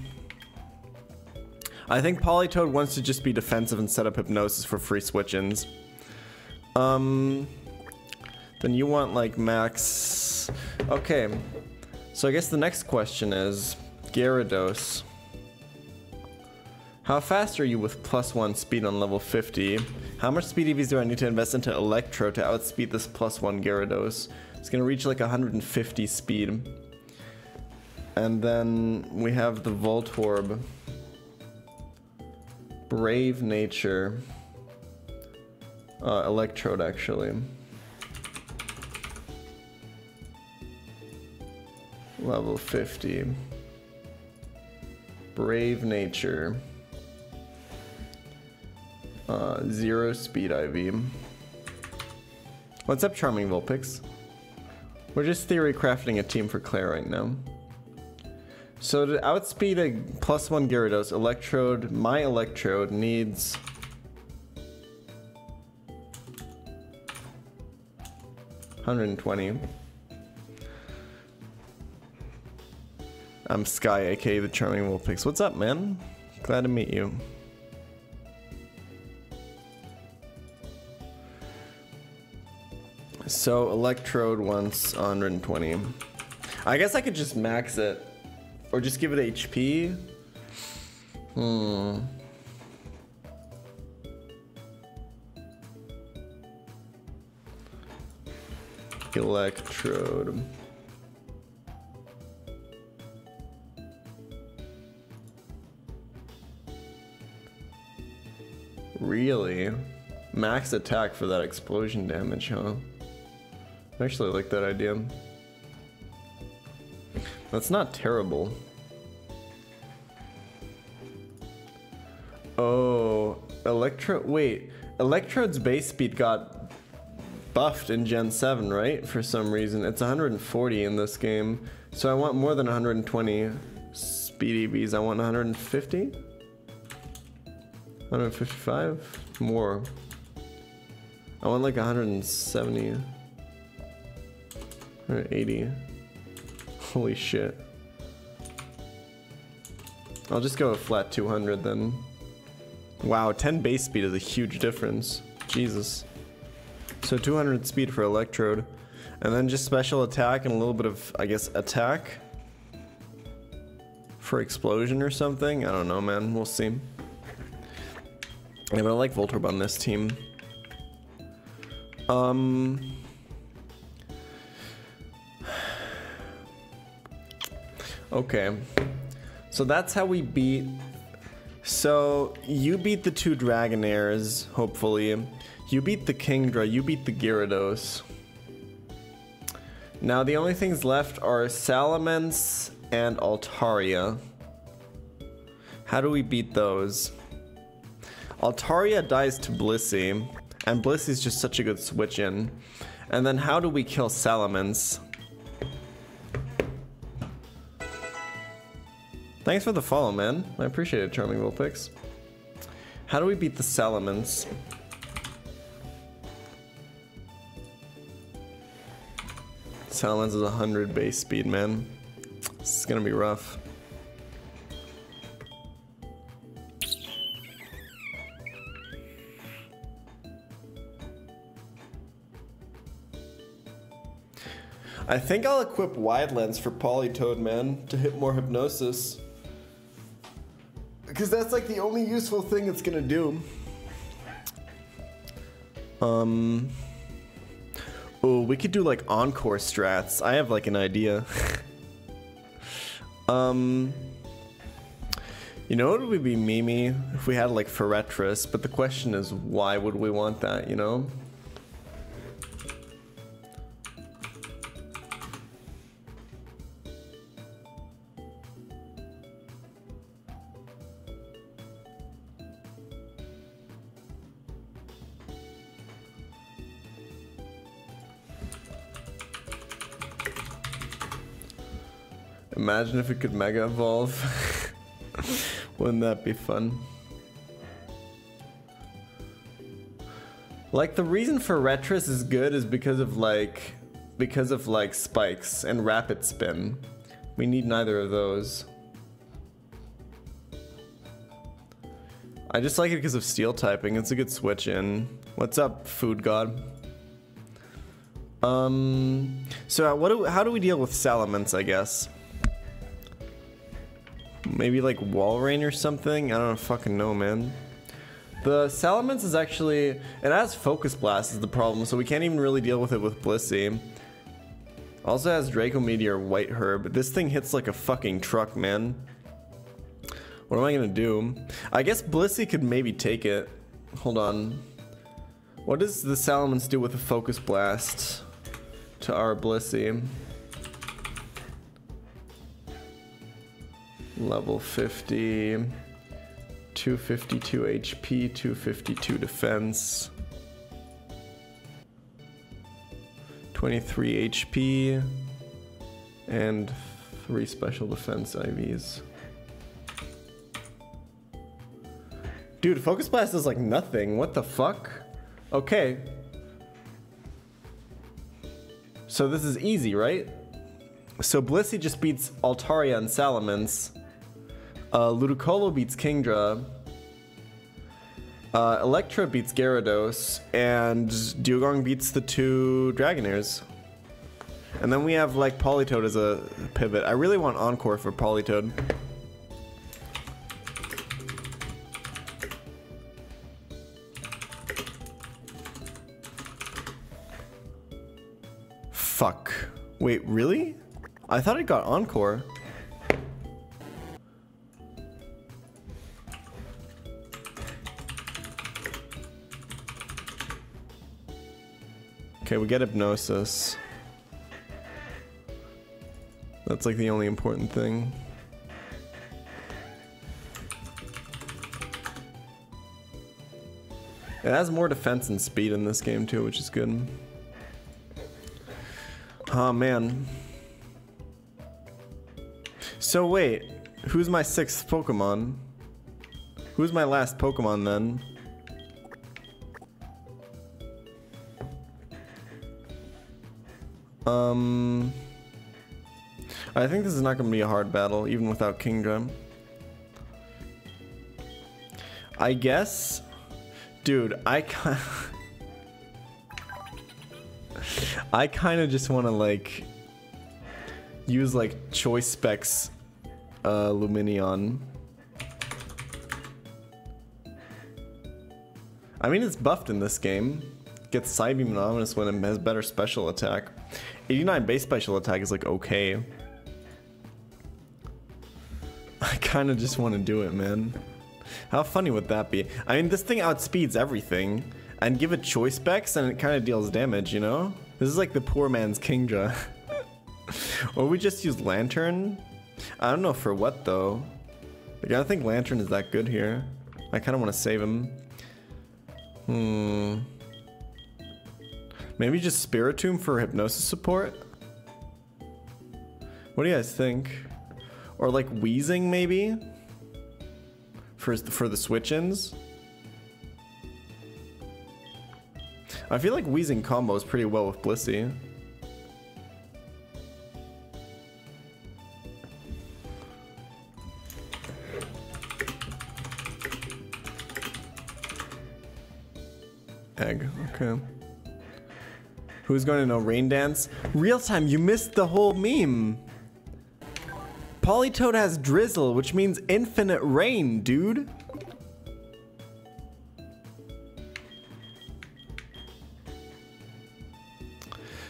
I think Politoed wants to just be defensive and set up Hypnosis for free switch-ins. Um, then you want like max... Okay, so I guess the next question is Gyarados. How fast are you with plus one speed on level fifty? How much speed E Vs do I need to invest into Electro to outspeed this plus one Gyarados? It's gonna reach like one hundred fifty speed. And then we have the Voltorb. Brave Nature, uh, Electrode actually. Level fifty. Brave Nature. Uh, zero speed I V. What's up, Charming Vulpix? We're just theory crafting a team for Claire right now. So to outspeed a plus one Gyarados, Electrode, my Electrode needs one hundred twenty. I'm Sky, aka the Charming Vulpix. What's up, man? Glad to meet you. So Electrode wants one hundred twenty. I guess I could just max it. Or just give it H P? Hmm. Electrode. Really? Max attack for that explosion damage, huh? I actually like that idea. That's not terrible. Oh, Electro, wait. Electrode's base speed got buffed in Gen seven, right? For some reason. It's one hundred forty in this game. So I want more than one hundred twenty speed E Vs. I want one hundred fifty? one hundred fifty-five? More. I want like one hundred seventy. one hundred eighty. Holy shit. I'll just go a flat two hundred then. Wow, ten base speed is a huge difference. Jesus. So two hundred speed for Electrode. And then just special attack and a little bit of, I guess, attack? For explosion or something? I don't know, man. We'll see. Yeah, but I like Voltorb on this team. Um... Okay, so that's how we beat. So you beat the two Dragonairs, hopefully. You beat the Kingdra, you beat the Gyarados. Now the only things left are Salamence and Altaria. How do we beat those? Altaria dies to Blissey, and Blissey's just such a good switch in. And then how do we kill Salamence? Thanks for the follow, man. I appreciate it, Charming Vulpix. How do we beat the Salamence? Salamence is one hundred base speed, man. This is gonna be rough. I think I'll equip Wide Lens for Politoed, man, to hit more Hypnosis. Because that's like the only useful thing it's gonna do. Um. Oh, we could do like Encore strats. I have like an idea. um. You know, it would be Mimi if we had like Ferretris, but the question is, why would we want that, you know? Imagine if we could mega evolve. Wouldn't that be fun? Like, the reason for Retris is good is because of like, because of like spikes and rapid spin. We need neither of those. I just like it because of steel typing. It's a good switch in. What's up, Food God? Um, so what do, how do we deal with Salamence, I guess? Maybe like Walrein or something? I don't fucking know, man. The Salamence is actually... It has Focus Blast is the problem, so we can't even really deal with it with Blissey. Also has Draco Meteor, White Herb. This thing hits like a fucking truck, man. What am I gonna do? I guess Blissey could maybe take it. Hold on. What does the Salamence do with a Focus Blast to our Blissey? Level fifty... two fifty-two H P, two fifty-two defense, twenty-three H P, and three special defense I Vs. Dude, Focus Blast is like nothing. What the fuck? Okay. So this is easy, right? So Blissey just beats Altaria and Salamence. Uh, Ludicolo beats Kingdra, uh, Electra beats Gyarados, and Dewgong beats the two Dragonairs. And then we have like Politoed as a pivot. I really want Encore for Politoed. Fuck. Wait, really? I thought it got Encore. Okay, we get Hypnosis. That's like the only important thing. It has more defense and speed in this game too, which is good. Oh man. So wait, who's my sixth Pokemon? Who's my last Pokemon then? Um, I think this is not going to be a hard battle, even without Kingdra. I guess, dude, I kind I kind of just want to like use like Choice Specs, uh, Luminion. I mean, it's buffed in this game. Gets Psybeam and Ominous when it has better special attack. eighty-nine base special attack is like okay. I kind of just want to do it, man. How funny would that be? I mean, this thing outspeeds everything. And give it Choice Specs and it kind of deals damage, you know? This is like the poor man's Kingdra. Or we just use Lantern? I don't know for what though. Like, I don't think Lantern is that good here. I kind of want to save him. Hmm... Maybe just Spiritomb for Hypnosis support? What do you guys think? Or like Weezing maybe? For, for the switch-ins? I feel like Weezing combos pretty well with Blissey. Egg, okay. Who's going to know Rain Dance? Real time, you missed the whole meme. Politoed has Drizzle, which means infinite rain, dude.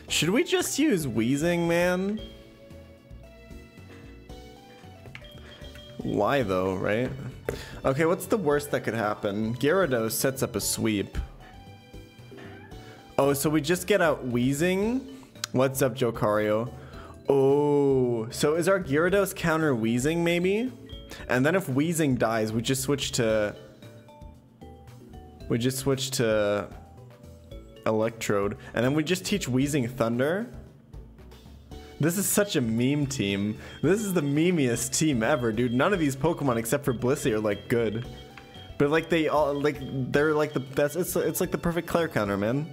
Should we just use Weezing, man? Why though, right? Okay, what's the worst that could happen? Gyarados sets up a sweep. Oh, so we just get out Weezing. What's up, Jocario? Oh, so is our Gyarados counter Weezing maybe? And then if Weezing dies, we just switch to... We just switch to... Electrode. And then we just teach Weezing Thunder. This is such a meme team. This is the memeiest team ever, dude. None of these Pokemon except for Blissey are like good. But like they all like they're like the that's it's it's like the perfect Claire counter, man.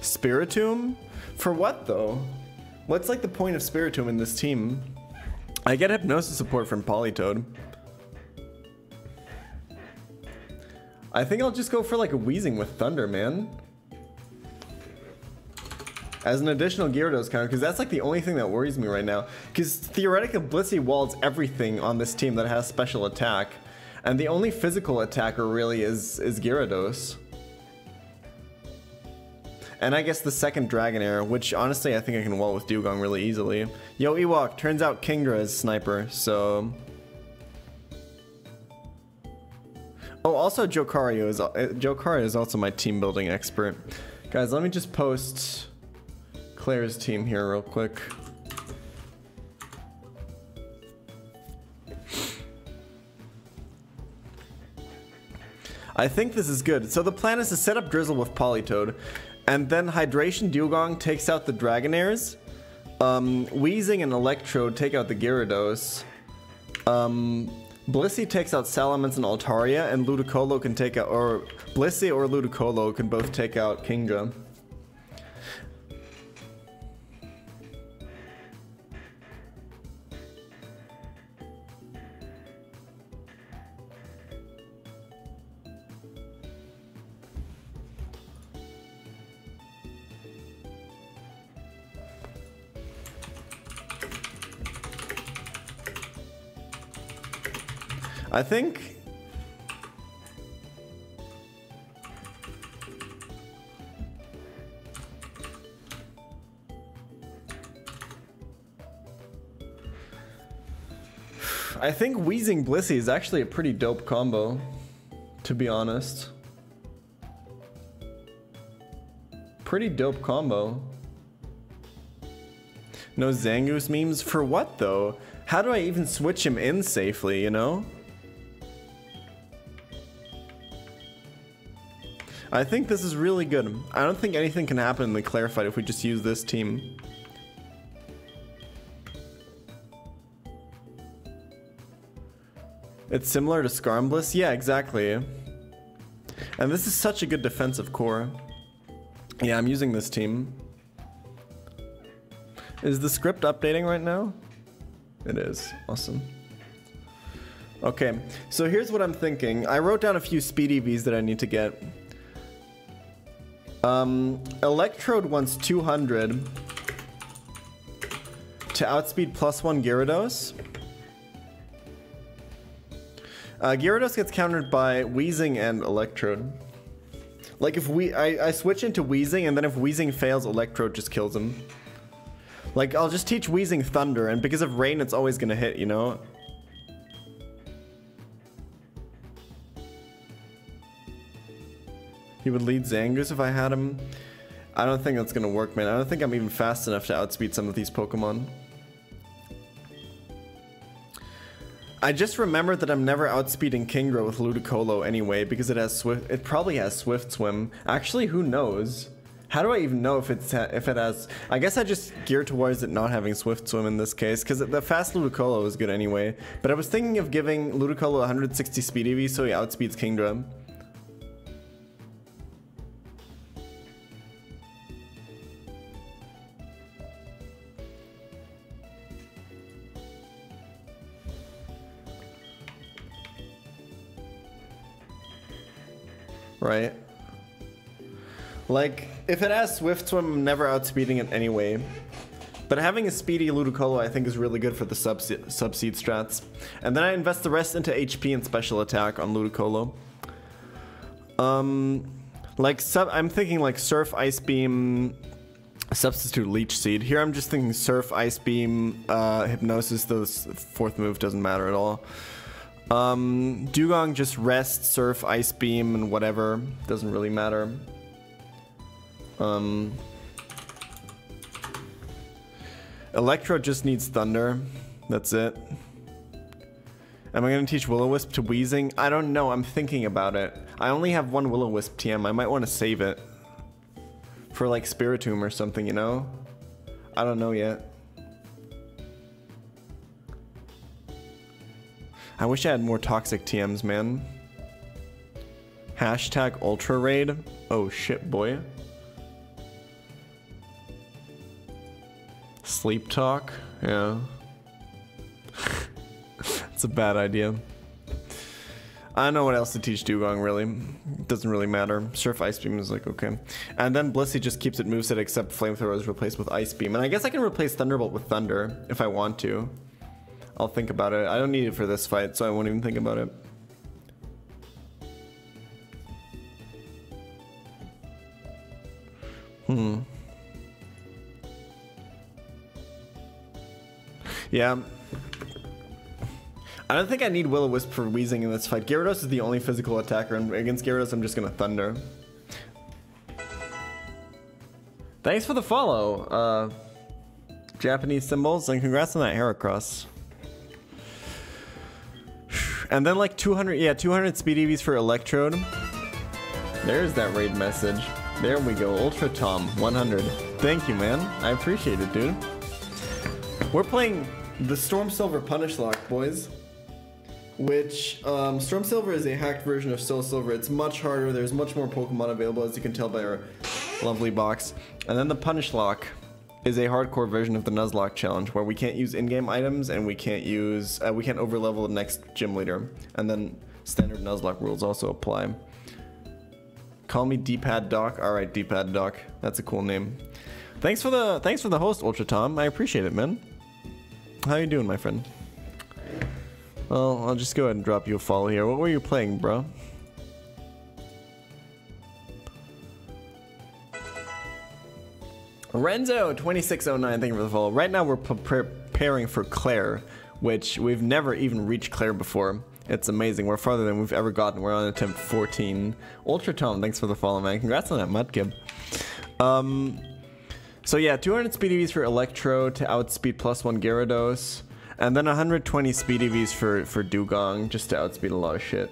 Spiritomb? For what though? What's like the point of Spiritomb in this team? I get Hypnosis support from Politoed. I think I'll just go for like a Weezing with Thunder, man. As an additional Gyarados counter, because that's like the only thing that worries me right now. Because theoretically, Blissey walls everything on this team that has special attack. And the only physical attacker really is, is Gyarados. And I guess the second Dragonair, which honestly I think I can wall with Dewgong really easily. Yo, Ewok, turns out Kingdra is Sniper, so... Oh, also Jocario is, Jocario is also my team building expert. Guys, let me just post... Claire's team here real quick. I think this is good. So the plan is to set up Drizzle with Politoed, and then Hydration Dewgong takes out the Dragonairs. Um, Weezing and Electrode take out the Gyarados. Um, Blissey takes out Salamence and Altaria, and Ludicolo can take out, or Blissey or Ludicolo can both take out Kingdra. I think... I think Weezing Blissey is actually a pretty dope combo, to be honest. Pretty dope combo. No Zangoose memes? For what, though? How do I even switch him in safely, you know? I think this is really good. I don't think anything can happen in the Claire fight if we just use this team. It's similar to Skarmbliss? Yeah, exactly. And this is such a good defensive core. Yeah, I'm using this team. Is the script updating right now? It is. Awesome. Okay, so here's what I'm thinking. I wrote down a few speed E Vs that I need to get. Um, Electrode wants two hundred to outspeed plus one Gyarados. Uh, Gyarados gets countered by Weezing and Electrode. Like if we, I, I switch into Weezing, and then if Weezing fails, Electrode just kills him. Like I'll just teach Weezing Thunder, and because of rain, it's always gonna hit, you know? He would lead Zangoose if I had him. I don't think that's gonna work, man. I don't think I'm even fast enough to outspeed some of these Pokemon. I just remembered that I'm never outspeeding Kingdra with Ludicolo anyway because it has Swift. It probably has Swift Swim. Actually, who knows? How do I even know if it's ha if it has? I guess I just gear towards it not having Swift Swim in this case because the fast Ludicolo is good anyway. But I was thinking of giving Ludicolo one hundred sixty speed E V so he outspeeds Kingdra. Right? Like, if it has Swift Swim, I'm never outspeeding it anyway. But having a speedy Ludicolo, I think, is really good for the subseed strats. And then I invest the rest into H P and special attack on Ludicolo. Um, like, sub I'm thinking, like, Surf, Ice Beam, substitute Leech Seed. Here I'm just thinking Surf, Ice Beam, uh, Hypnosis, the fourth move doesn't matter at all. Um, Dewgong just rest, surf, ice beam, and whatever. Doesn't really matter. Um, Electro just needs thunder. That's it. Am I going to teach Will-O-Wisp to Weezing? I don't know. I'm thinking about it. I only have one Will-O-Wisp T M. I might want to save it for like Spiritomb or something, you know? I don't know yet. I wish I had more toxic T Ms, man. Hashtag ultra raid. Oh shit, boy. Sleep talk. Yeah. That's a bad idea. I don't know what else to teach Dugong, really. It doesn't really matter. Surf Ice Beam is like, okay. And then Blissey just keeps it moveset except Flamethrower is replaced with Ice Beam. And I guess I can replace Thunderbolt with Thunder if I want to. I'll think about it. I don't need it for this fight, so I won't even think about it. Hmm. Yeah. I don't think I need Will-O-Wisp for Weezing in this fight. Gyarados is the only physical attacker, and against Gyarados I'm just gonna Thunder. Thanks for the follow, uh, Japanese symbols, and congrats on that Heracross. And then like two hundred, yeah, two hundred Speed E Vs for Electrode. There's that raid message. There we go, Ultra Tom, one hundred. Thank you, man. I appreciate it, dude. We're playing the Storm Silver Punish Lock, boys. Which, um, Storm Silver is a hacked version of Soul Silver. It's much harder. There's much more Pokemon available, as you can tell by our lovely box. And then the Punish Lock is a hardcore version of the Nuzlocke challenge, where we can't use in-game items and we can't use, uh, we can't overlevel the next gym leader. And then standard Nuzlocke rules also apply. Call me D-Pad Doc. All right, D-Pad Doc. That's a cool name. Thanks for the thanks for the host, Ultra Tom. I appreciate it, man. How you doing, my friend? Well, I'll just go ahead and drop you a follow here. What were you playing, bro? Renzo twenty-six oh nine, thank you for the follow. Right now we're preparing for Claire, which we've never even reached Claire before. It's amazing. We're farther than we've ever gotten. We're on attempt fourteen. Ultra Tom, thanks for the follow, man. Congrats on that Mudkip. Um, so yeah, two hundred Speed E Vs for Electro to outspeed plus one Gyarados. And then one hundred twenty Speed E Vs for, for Dugong, just to outspeed a lot of shit.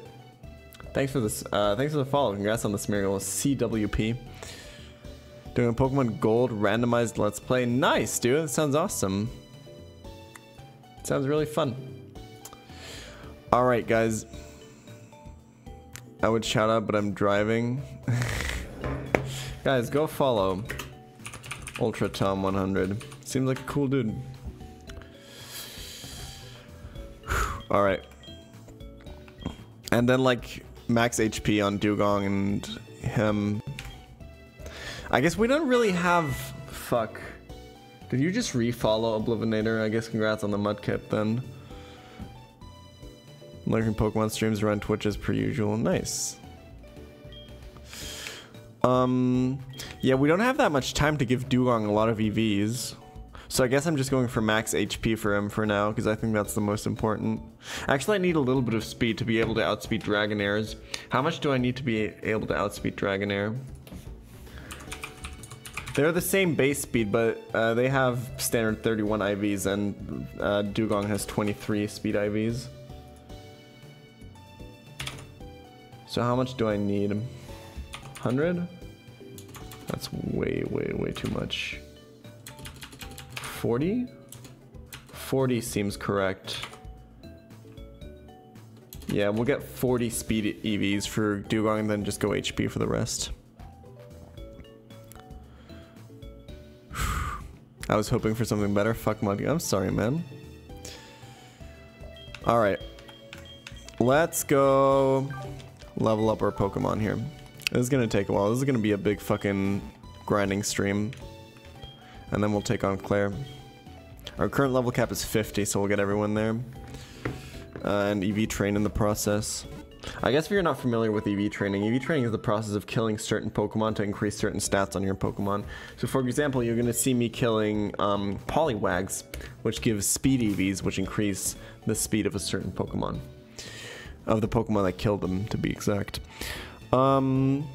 Thanks for this. Uh, thanks for the follow. Congrats on the Smeargle. C W P. Doing a Pokemon Gold randomized Let's Play. Nice, dude. That sounds awesome. Sounds really fun. Alright guys, I would shout out, but I'm driving. Guys, go follow Ultra Tom one hundred. Seems like a cool dude. Alright. And then like max H P on Dugong and him. I guess we don't really have... Fuck. Did you just re-follow Oblivinator? I guess congrats on the Mudkip then. Lurking Pokemon streams around Twitch as per usual. Nice. Um, yeah, we don't have that much time to give Dugong a lot of E Vs. So I guess I'm just going for max H P for him for now, because I think that's the most important. Actually, I need a little bit of speed to be able to outspeed Dragonairs. How much do I need to be able to outspeed Dragonair? They're the same base speed, but uh, they have standard thirty-one I Vs, and uh, Dugong has twenty-three speed I Vs. So how much do I need? one hundred? That's way, way, way too much. forty? forty seems correct. Yeah, we'll get forty speed E Vs for Dugong and then just go H P for the rest. I was hoping for something better. Fuck Mudkip. I'm sorry, man. Alright. Let's go... level up our Pokemon here. This is gonna take a while. This is gonna be a big fucking grinding stream. And then we'll take on Claire. Our current level cap is fifty, so we'll get everyone there. Uh, and E V train in the process. I guess if you're not familiar with E V training, E V training is the process of killing certain Pokemon to increase certain stats on your Pokemon. So for example, you're gonna see me killing um, Poliwags, which gives speed E Vs, which increase the speed of a certain Pokemon. Of the Pokemon that killed them, to be exact. Um,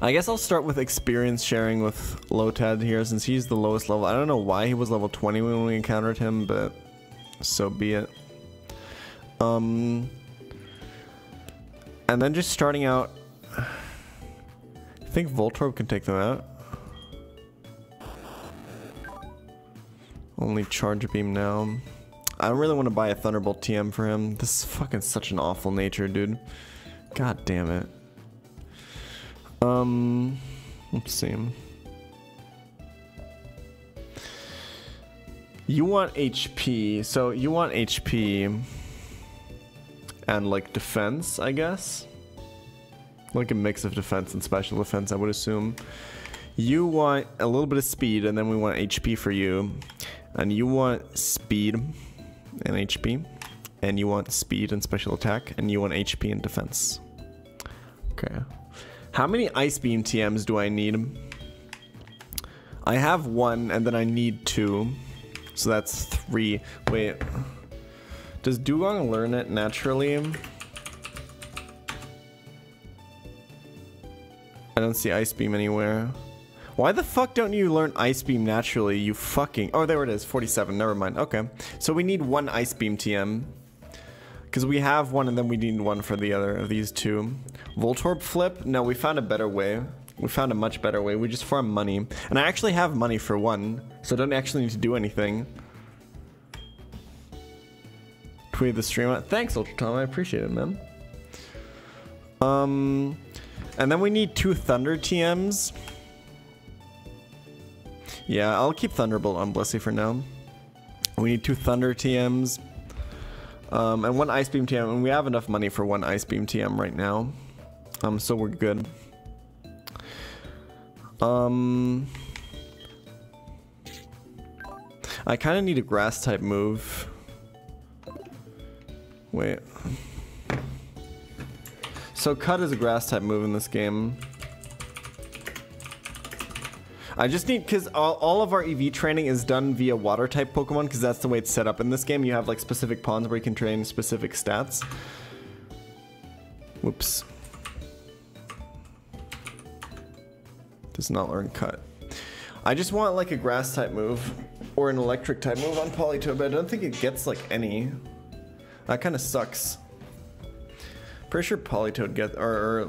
I guess I'll start with experience sharing with Lotad here, since he's the lowest level. I don't know why he was level twenty when we encountered him, but so be it. Um, and then just starting out... I think Voltorb can take them out. Only Charge Beam now. I really want to buy a Thunderbolt T M for him. This is fucking such an awful nature, dude. God damn it. Um, let's see. You want H P, so you want H P and like defense, I guess. Like a mix of defense and special defense, I would assume. You want a little bit of speed, and then we want H P for you. And you want speed and H P. And you want speed and special attack. And you want H P and defense. Okay. How many Ice Beam T Ms do I need? I have one, and then I need two. So that's three. Wait. Does Dugong learn it naturally? I don't see Ice Beam anywhere. Why the fuck don't you learn Ice Beam naturally, you fucking... Oh, there it is. forty-seven. Never mind. Okay. So we need one Ice Beam T M. Because we have one, and then we need one for the other of these two. Voltorb Flip? No, we found a better way. We found a much better way. We just farm money. And I actually have money for one, so I don't actually need to do anything. Tweet the stream out. Thanks, Ultra Tom. I appreciate it, man. Um... And then we need two Thunder T Ms. Yeah, I'll keep Thunderbolt on Blissey for now. We need two Thunder T Ms. Um, and one Ice Beam T M, and we have enough money for one Ice Beam T M right now. Um, so we're good. Um... I kinda need a Grass type move. Wait. So Cut is a grass type move in this game. I just need, because all, all of our E V training is done via water type Pokemon, because that's the way it's set up in this game. You have like specific pawns where you can train specific stats. Whoops. Does not learn Cut. I just want like a grass type move or an electric type move on Politoed, but I don't think it gets like any. That kind of sucks. Pretty sure Politoed gets, or, or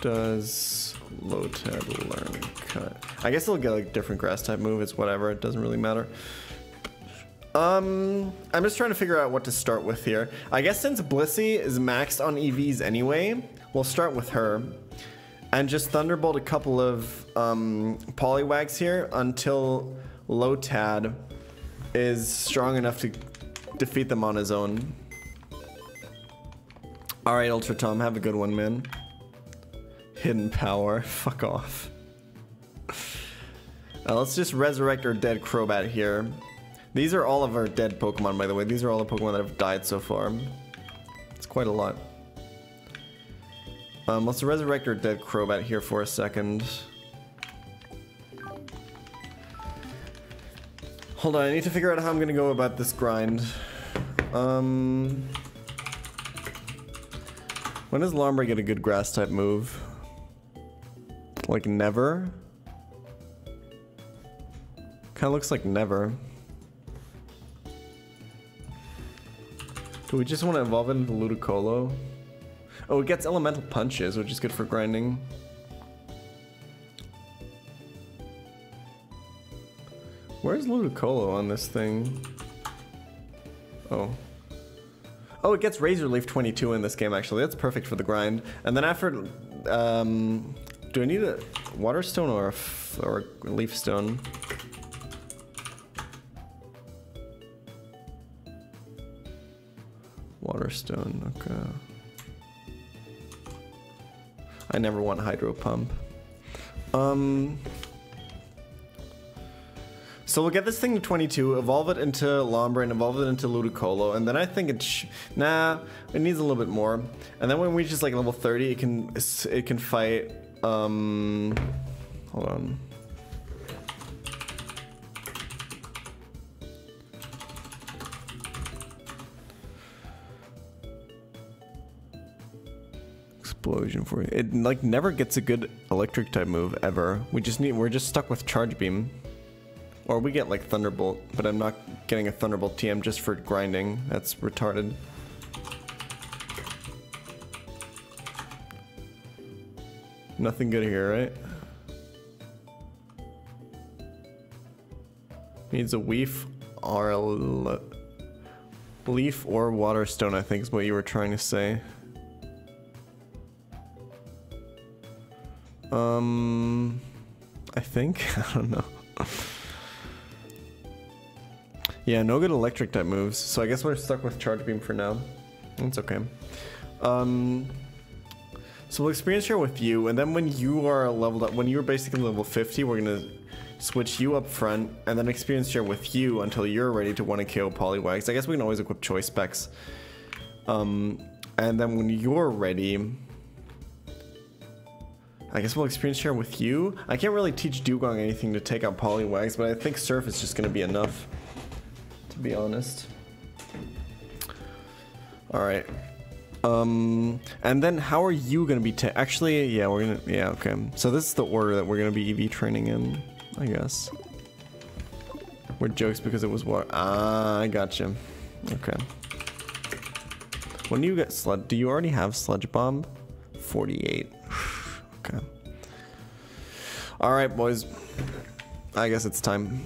does Lotad learn Cut? I guess it'll get like different grass type move. It's whatever. It doesn't really matter. Um, I'm just trying to figure out what to start with here. I guess since Blissey is maxed on E Vs anyway, we'll start with her and just Thunderbolt a couple of um, Poliwags here until Lotad is strong enough to defeat them on his own. Alright, Ultra Tom, have a good one, man. Hidden power. Fuck off. Uh, let's just resurrect our dead Crobat here. These are all of our dead Pokemon, by the way. These are all the Pokemon that have died so far. It's quite a lot. Um, let's resurrect our dead Crobat here for a second. Hold on, I need to figure out how I'm gonna go about this grind. Um... When does Lombre get a good grass type move? Like never? Kinda looks like never. Do we just want to evolve it into Ludicolo? Oh, it gets elemental punches, which is good for grinding. Where's Ludicolo on this thing? Oh. Oh, it gets Razor Leaf twenty-two in this game, actually. That's perfect for the grind. And then after... Um, do I need a Water Stone or a, f or a Leaf Stone? Water Stone, okay. I never want Hydro Pump. Um... So we'll get this thing to twenty-two, evolve it into Lombre, and evolve it into Ludicolo, and then I think it sh nah, it needs a little bit more. And then when we reach like level thirty, it can it can fight. Um, hold on. Explosion for you. It like never gets a good electric type move ever. We just need we're just stuck with Charge Beam. Or we get like Thunderbolt, but I'm not getting a Thunderbolt T M just for grinding. That's retarded. Nothing good here, right? Needs a weef or a le leaf or water stone, I think is what you were trying to say. Um, I think? I don't know. Yeah, no good electric type moves, so I guess we're stuck with Charge Beam for now. It's okay. Um, so we'll experience share with you, and then when you are leveled up, when you're basically level fifty, we're gonna switch you up front, and then experience share with you until you're ready to one K O Poliwags. I guess we can always equip choice specs. Um, and then when you're ready, I guess we'll experience share with you. I can't really teach Dewgong anything to take out Poliwags, but I think Surf is just gonna be enough, to be honest. All right. Um, and then how are you gonna be ta- actually, yeah, we're gonna, yeah, okay. So this is the order that we're gonna be E V training in, I guess. We're jokes because it was water. Ah, I gotcha. Okay. When do you get sludge? Do you already have sludge bomb? forty-eight. Okay. All right, boys. I guess it's time.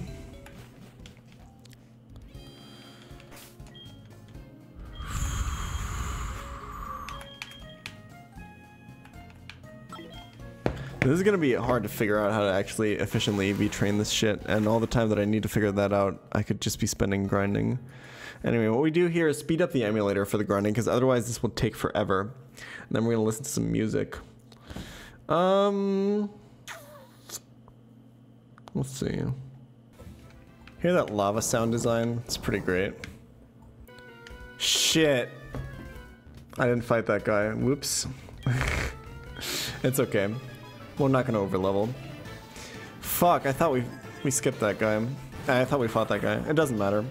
This is gonna be hard to figure out how to actually efficiently E V train this shit, and all the time that I need to figure that out, I could just be spending grinding. Anyway, what we do here is speed up the emulator for the grinding, because otherwise this will take forever. And then we're gonna listen to some music. Um... Let's see. Hear that lava sound design? It's pretty great. Shit! I didn't fight that guy. Whoops. It's okay. We're not gonna overlevel. Fuck, I thought we we skipped that guy. I thought we fought that guy. It doesn't matter.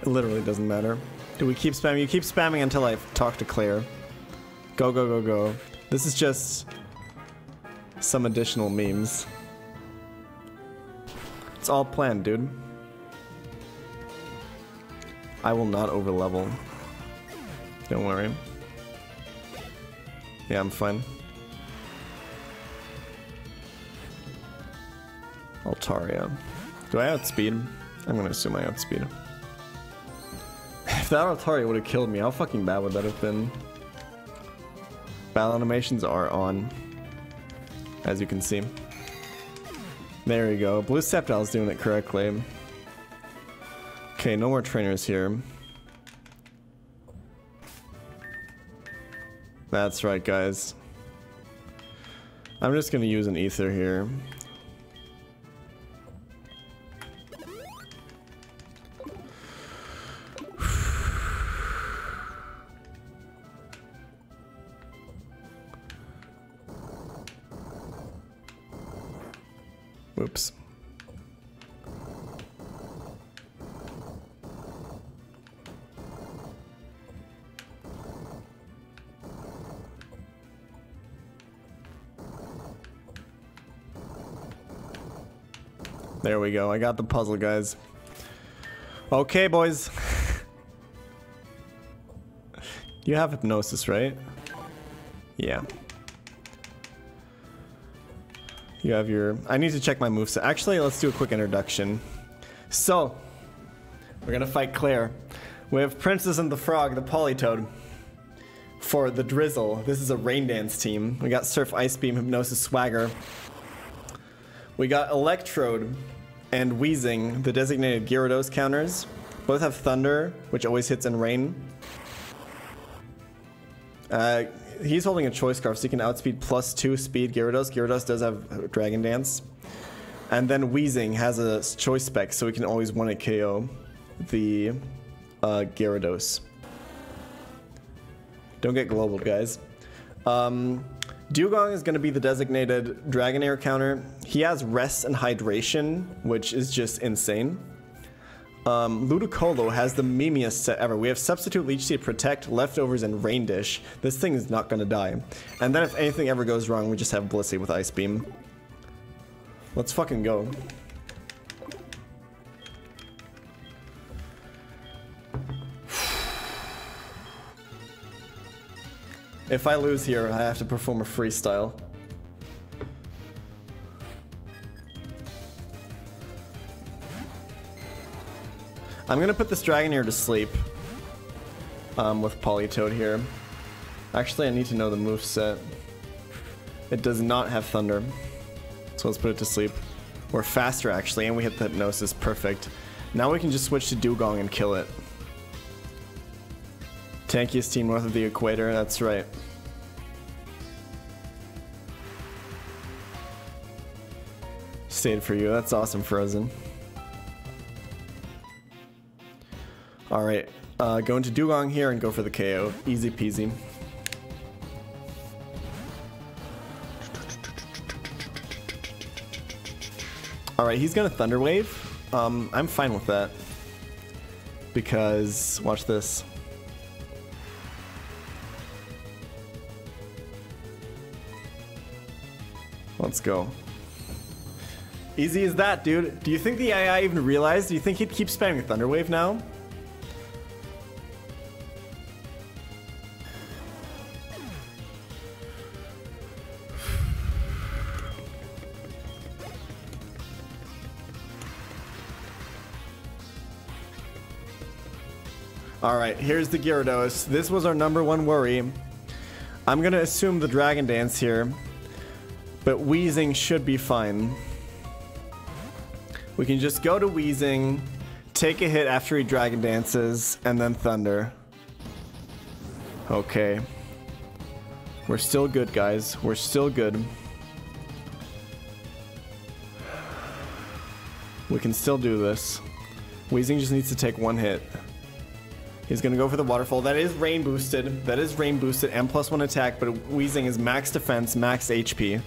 It literally doesn't matter. Do we keep spamming? You keep spamming until I talk to Claire. Go, go, go, go. This is just some additional memes. It's all planned, dude. I will not overlevel. Don't worry. Yeah, I'm fine. Altaria. Do I outspeed? I'm gonna assume I outspeed. If that Altaria would have killed me, how fucking bad would that have been? Battle animations are on, as you can see. There you go. Blue Sceptile's doing it correctly. Okay, no more trainers here. That's right, guys. I'm just gonna use an ether here. Whoops. There we go. I got the puzzle, guys. Okay, boys. You have hypnosis, right? Yeah. You have your... I need to check my moveset. Actually, let's do a quick introduction. So, we're gonna fight Claire. We have Princess and the Frog, the Politoed, for the Drizzle. This is a rain dance team. We got Surf, Ice Beam, Hypnosis, Swagger. We got Electrode and Weezing, the designated Gyarados counters. Both have Thunder, which always hits in rain. Uh... He's holding a Choice Scarf, so he can outspeed plus two speed Gyarados. Gyarados does have Dragon Dance. And then Weezing has a Choice Spec, so he can always one K O the uh, Gyarados. Don't get globaled, guys. Um, Dewgong is going to be the designated Dragonair counter. He has Rest and Hydration, which is just insane. Um, Ludicolo has the memeiest set ever. We have Substitute, Leech Seed, Protect, Leftovers, and Rain Dish. This thing is not gonna die. And then if anything ever goes wrong, we just have Blissey with Ice Beam. Let's fucking go. If I lose here, I have to perform a freestyle. I'm gonna put this Dragonair to sleep um, with Politoed here. Actually, I need to know the moveset. It does not have Thunder, so let's put it to sleep. We're faster, actually, and we hit the Hypnosis. Perfect. Now we can just switch to Dewgong and kill it. Tankiest team north of the equator, that's right. Stayed for you, that's awesome, Frozen. Alright, uh, go into Dewgong here and go for the K O. Easy peasy. Alright, he's gonna Thunder Wave. Um, I'm fine with that. Because, watch this. Let's go. Easy as that, dude. Do you think the A I even realized? Do you think he'd keep spamming Thunder Wave now? Alright, here's the Gyarados. This was our number one worry. I'm gonna assume the Dragon Dance here, but Weezing should be fine. We can just go to Weezing, take a hit after he Dragon Dances, and then Thunder. Okay. We're still good, guys. We're still good. We can still do this. Weezing just needs to take one hit. He's gonna go for the waterfall. That is rain boosted. That is rain boosted and plus one attack, but Weezing is max defense, max H P.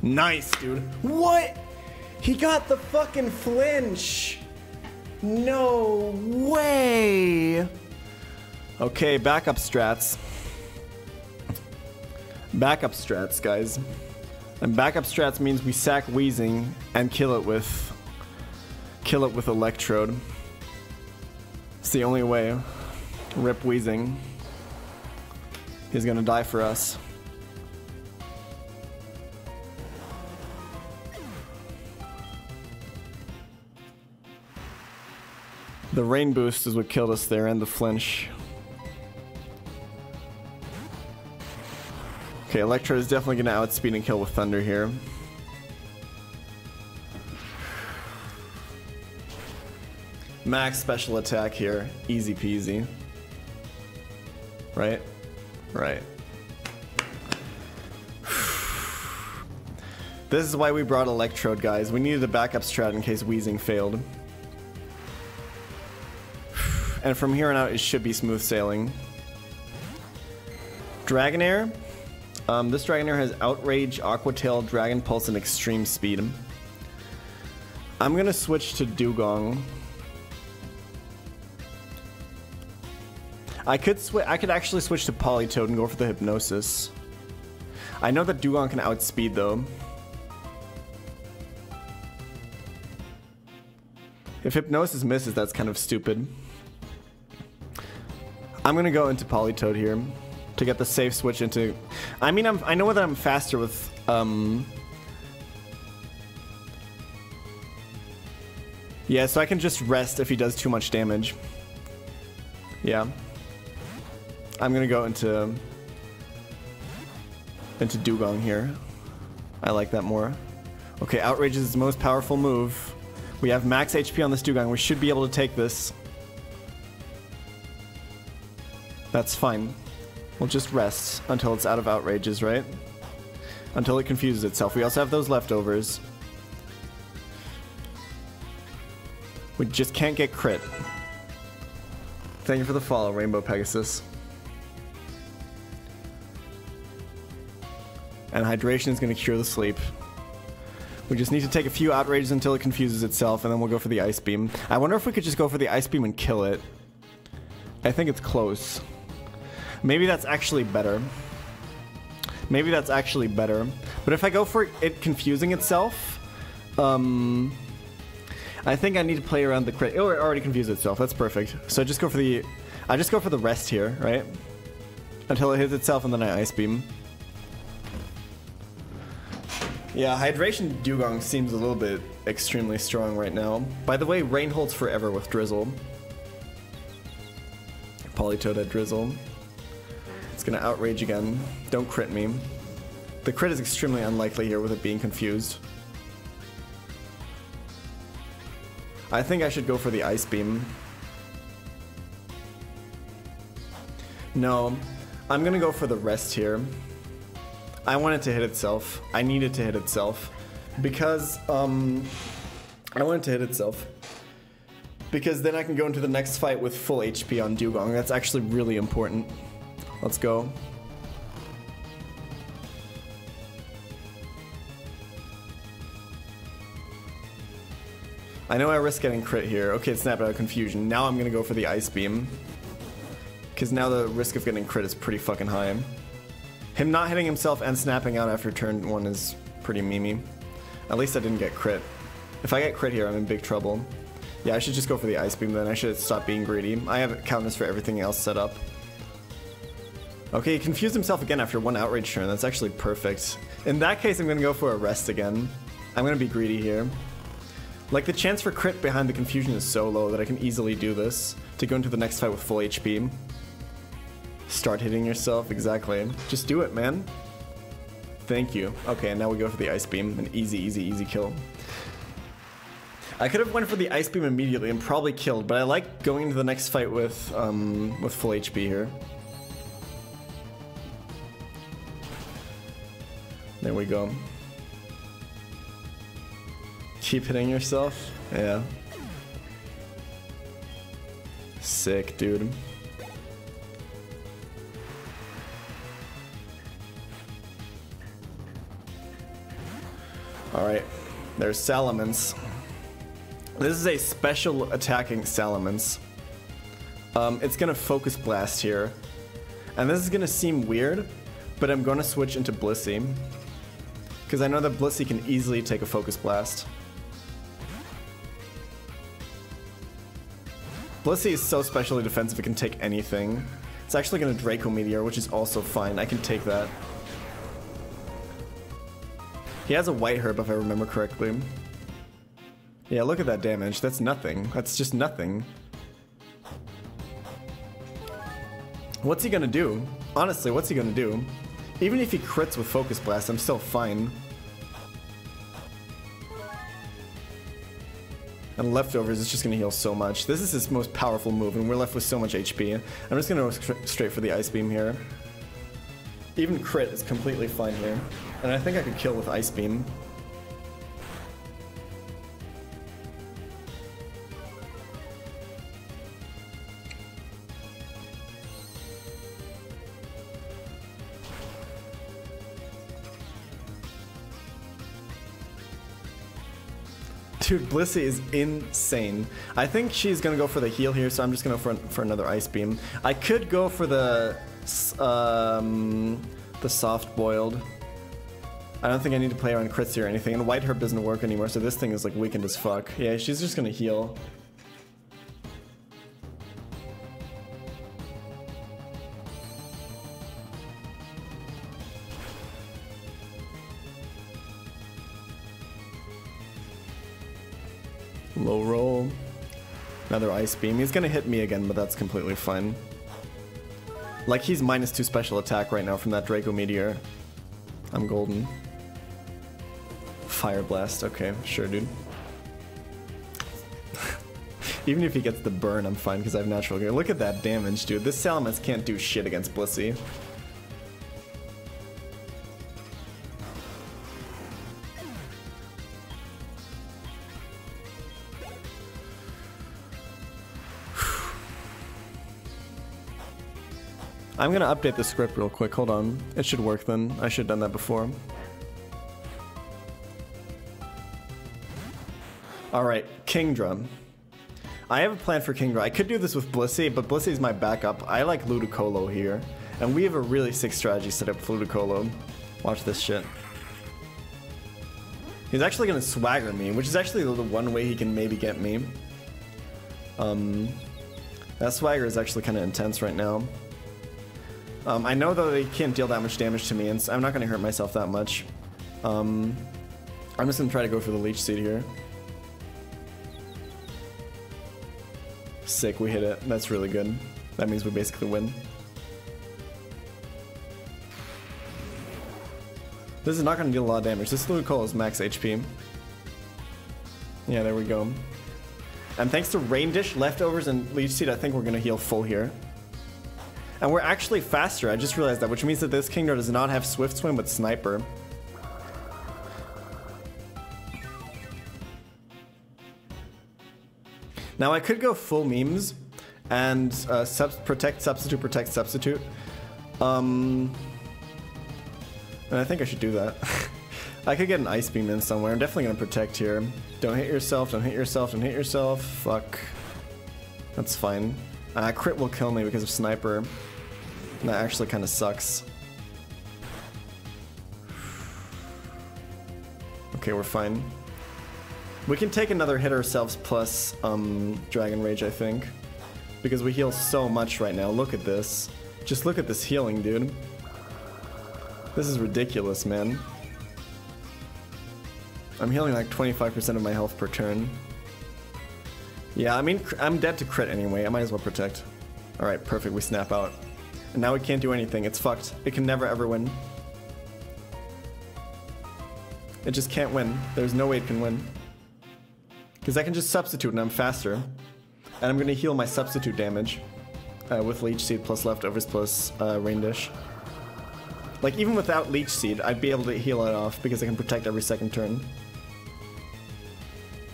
Nice, dude. What? He got the fucking flinch. No way. Okay, backup strats. Backup strats, guys. And backup strats means we sack Weezing and kill it with kill it with Electrode. It's the only way. Rip Weezing. He's gonna die for us. The rain boost is what killed us there, and the flinch. Okay, Electrode is definitely gonna outspeed and kill with Thunder here. Max special attack here. Easy peasy. Right? Right. This is why we brought Electrode, guys. We needed a backup strat in case Weezing failed. And from here on out, it should be smooth sailing. Dragonair. Um, this Dragonair has Outrage, Aqua Tail, Dragon Pulse, and Extreme Speed. I'm gonna switch to Dewgong. I could sw I could actually switch to Politoed and go for the Hypnosis. I know that Dewgong can outspeed though. If Hypnosis misses, that's kind of stupid. I'm gonna go into Politoed here to get the safe switch into. I mean, I'm I know that I'm faster with um. Yeah, so I can just rest if he does too much damage. Yeah. I'm gonna go into into Dewgong here. I like that more. Okay, Outrage is his most powerful move. We have max H P on this Dewgong. We should be able to take this. That's fine. We'll just rest until it's out of Outrages, right? Until it confuses itself. We also have those leftovers. We just can't get crit. Thank you for the follow, Rainbow Pegasus. And hydration is going to cure the sleep. We just need to take a few outrages until it confuses itself, and then we'll go for the ice beam. I wonder if we could just go for the ice beam and kill it. I think it's close. Maybe that's actually better. Maybe that's actually better. But if I go for it confusing itself, um, I think I need to play around the crit. Oh, it already confused itself. That's perfect. So I just go for the, I just go for the rest here, right? Until it hits itself, and then I ice beam. Yeah, Hydration Dewgong seems a little bit extremely strong right now. By the way, Rain holds forever with Drizzle. Politoed at Drizzle. It's gonna Outrage again. Don't crit me. The crit is extremely unlikely here with it being confused. I think I should go for the Ice Beam. No, I'm gonna go for the Rest here. I want it to hit itself. I need it to hit itself. Because, um, I want it to hit itself. Because then I can go into the next fight with full H P on Dewgong. That's actually really important. Let's go. I know I risk getting crit here. Okay, it snapped out of confusion. Now I'm gonna go for the Ice Beam. Because now the risk of getting crit is pretty fucking high. Him not hitting himself and snapping out after turn one is pretty memey. At least I didn't get crit. If I get crit here, I'm in big trouble. Yeah, I should just go for the Ice Beam then. I should stop being greedy. I have counters for everything else set up. Okay, he confused himself again after one Outrage turn. That's actually perfect. In that case, I'm gonna go for a Rest again. I'm gonna be greedy here. Like, the chance for crit behind the confusion is so low that I can easily do this to go into the next fight with full H P. Start hitting yourself, exactly. Just do it, man. Thank you. Okay, and now we go for the Ice Beam. An easy, easy, easy kill. I could have went for the Ice Beam immediately and probably killed, but I like going into the next fight with, um, with full H P here. There we go. Keep hitting yourself? Yeah. Sick, dude. Alright, there's Salamence. This is a special attacking Salamence. Um, it's gonna Focus Blast here. And this is gonna seem weird, but I'm gonna switch into Blissey. Because I know that Blissey can easily take a Focus Blast. Blissey is so specially defensive, it can take anything. It's actually gonna Draco Meteor, which is also fine. I can take that. He has a white herb if I remember correctly. Yeah, look at that damage. That's nothing. That's just nothing. What's he gonna do? Honestly, what's he gonna do? Even if he crits with Focus Blast, I'm still fine. And Leftovers is just gonna heal so much. This is his most powerful move, and we're left with so much H P. I'm just gonna go straight for the Ice Beam here. Even crit is completely fine here. And I think I could kill with Ice Beam. Dude, Blissey is insane. I think she's gonna go for the heal here, so I'm just gonna go for, for another Ice Beam. I could go for the um, the soft boiled. I don't think I need to play around crits here or anything, and White Herb doesn't work anymore, so this thing is like weakened as fuck. Yeah, she's just gonna heal. Low roll. Another Ice Beam. He's gonna hit me again, but that's completely fine. Like, he's minus two special attack right now from that Draco Meteor. I'm golden. Fire Blast. Okay, sure, dude. Even if he gets the burn, I'm fine because I have natural gear. Look at that damage, dude. This Salamence can't do shit against Blissey. I'm going to update the script real quick, hold on. It should work then. I should have done that before. Alright, Kingdra. I have a plan for Kingdra. I could do this with Blissey, but Blissey's my backup. I like Ludicolo here. And we have a really sick strategy set up for Ludicolo. Watch this shit. He's actually going to Swagger me, which is actually the one way he can maybe get me. Um, that Swagger is actually kind of intense right now. Um, I know though they can't deal that much damage to me, and so I'm not going to hurt myself that much. Um, I'm just gonna try to go for the leech seed here. Sick, we hit it. That's really good. That means we basically win. This is not gonna deal a lot of damage. This Ludicolo is max H P. Yeah, there we go. And thanks to Rain Dish, Leftovers, and Leech Seed, I think we're gonna heal full here. And we're actually faster, I just realized that, which means that this Kingdra does not have Swift Swim, but Sniper. Now I could go full memes and uh, sub protect, substitute, protect, substitute. Um, and I think I should do that. I could get an Ice Beam in somewhere. I'm definitely going to protect here. Don't hit yourself, don't hit yourself, don't hit yourself. Fuck. That's fine. Uh, crit will kill me because of Sniper. That actually kind of sucks. Okay, we're fine. We can take another hit ourselves plus um, Dragon Rage, I think. Because we heal so much right now. Look at this. Just look at this healing, dude. This is ridiculous, man. I'm healing like twenty-five percent of my health per turn. Yeah, I mean, I'm dead to crit anyway. I might as well protect. Alright, perfect. We snap out. And now we can't do anything. It's fucked. It can never ever win. It just can't win. There's no way it can win. Because I can just substitute and I'm faster. And I'm going to heal my substitute damage uh, with Leech Seed plus Leftovers plus uh, Rain Dish. Like, even without Leech Seed, I'd be able to heal it off because I can protect every second turn.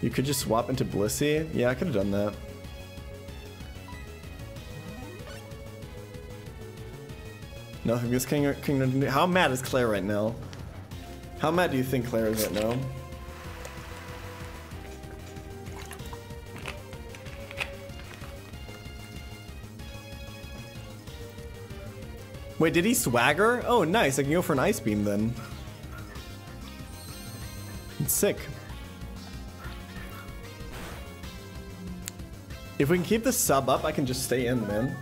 You could just swap into Blissey? Yeah, I could have done that. Nothing. This King, King, how mad is Claire right now? How mad do you think Claire is right now? Wait, did he swagger? Oh, nice. I can go for an Ice Beam then. It's sick. If we can keep the sub up, I can just stay in, man.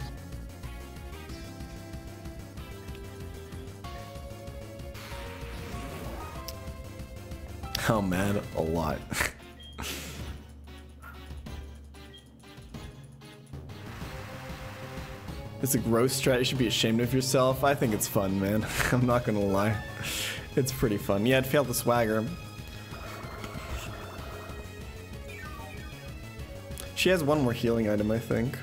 Oh, man, a lot. It's a gross strat, you should be ashamed of yourself. I think it's fun, man. I'm not gonna lie. It's pretty fun. Yeah, it failed the swagger. She has one more healing item, I think.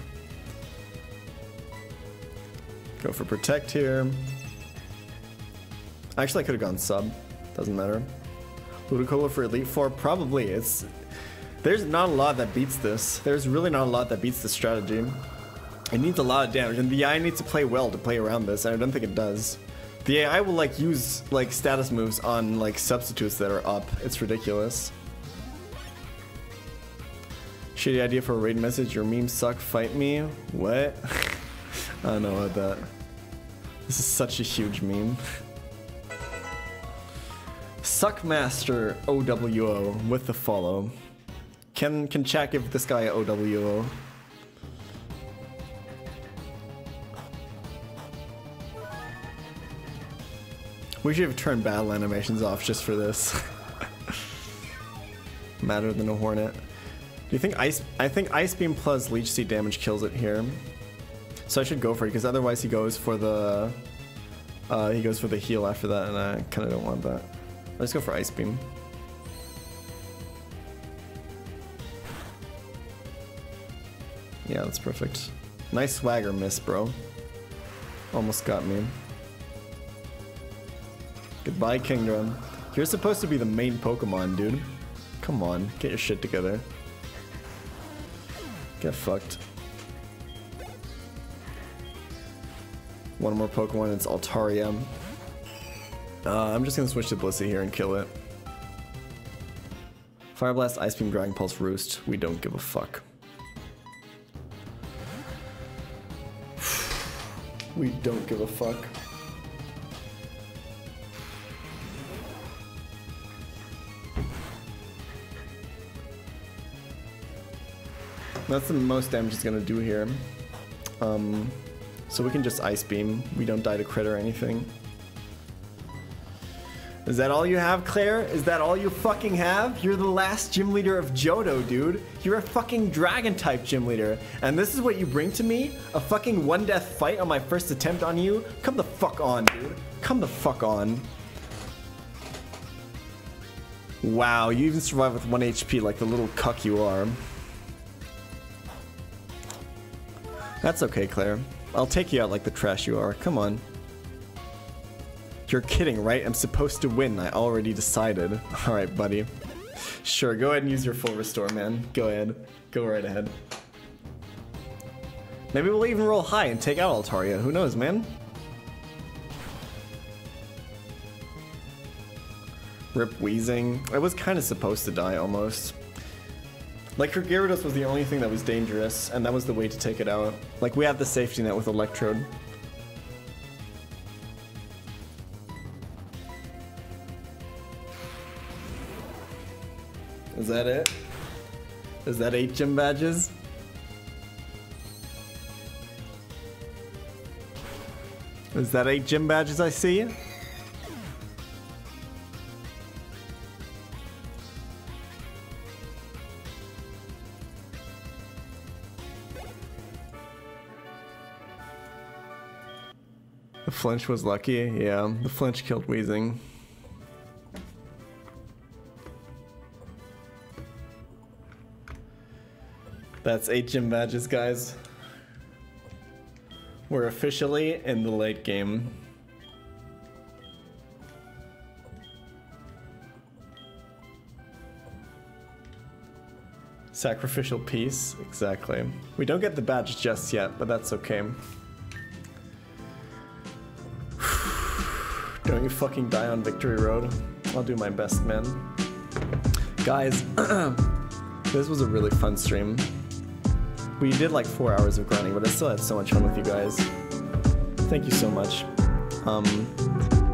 Go for protect here. Actually, I could have gone sub. Doesn't matter. Ludicolo for Elite Four? Probably. It's. There's not a lot that beats this. There's really not a lot that beats this strategy. It needs a lot of damage, and the A I needs to play well to play around this, and I don't think it does. The A I will like use like status moves on like substitutes that are up. It's ridiculous. Shitty idea for a raid message. Your memes suck. Fight me. What? I don't know about that. This is such a huge meme. Suckmaster O W O with the follow. Can can chat give this guy a O W O? We should have turned battle animations off just for this. Madder than a hornet. Do you think ice? I think Ice Beam plus Leech Seed damage kills it here. So I should go for it because otherwise he goes for the uh, he goes for the heal after that, and I kind of don't want that. Let's go for Ice Beam. Yeah, that's perfect. Nice swagger miss, bro. Almost got me. Goodbye, Kingdra. You're supposed to be the main Pokemon, dude. Come on, get your shit together. Get fucked. One more Pokemon, it's Altaria. Uh, I'm just gonna switch to Blissey here and kill it. Fire Blast, Ice Beam, Dragon Pulse, Roost. We don't give a fuck. We don't give a fuck. That's the most damage it's gonna do here. Um, so we can just Ice Beam. We don't die to crit or anything. Is that all you have, Claire? Is that all you fucking have? You're the last gym leader of Johto, dude. You're a fucking dragon-type gym leader. And this is what you bring to me? A fucking one-death fight on my first attempt on you? Come the fuck on, dude. Come the fuck on. Wow, you even survived with one H P like the little cuck you are. That's okay, Claire. I'll take you out like the trash you are. Come on. You're kidding, right? I'm supposed to win. I already decided. Alright, buddy. Sure, go ahead and use your full restore, man. Go ahead. Go right ahead. Maybe we'll even roll high and take out Altaria. Who knows, man? Rip Weezing. I was kind of supposed to die, almost. Like, her Gyarados was the only thing that was dangerous, and that was the way to take it out. Like, we have the safety net with Electrode. Is that it? Is that eight gym badges? Is that eight gym badges I see? The flinch was lucky, yeah. The flinch killed Weezing. That's eight gym badges, guys. We're officially in the late game. Sacrificial peace, exactly. We don't get the badge just yet, but that's okay. Don't you fucking die on Victory Road. I'll do my best, man. Guys, this was a really fun stream. We did like four hours of grinding, but I still had so much fun with you guys. Thank you so much. Um...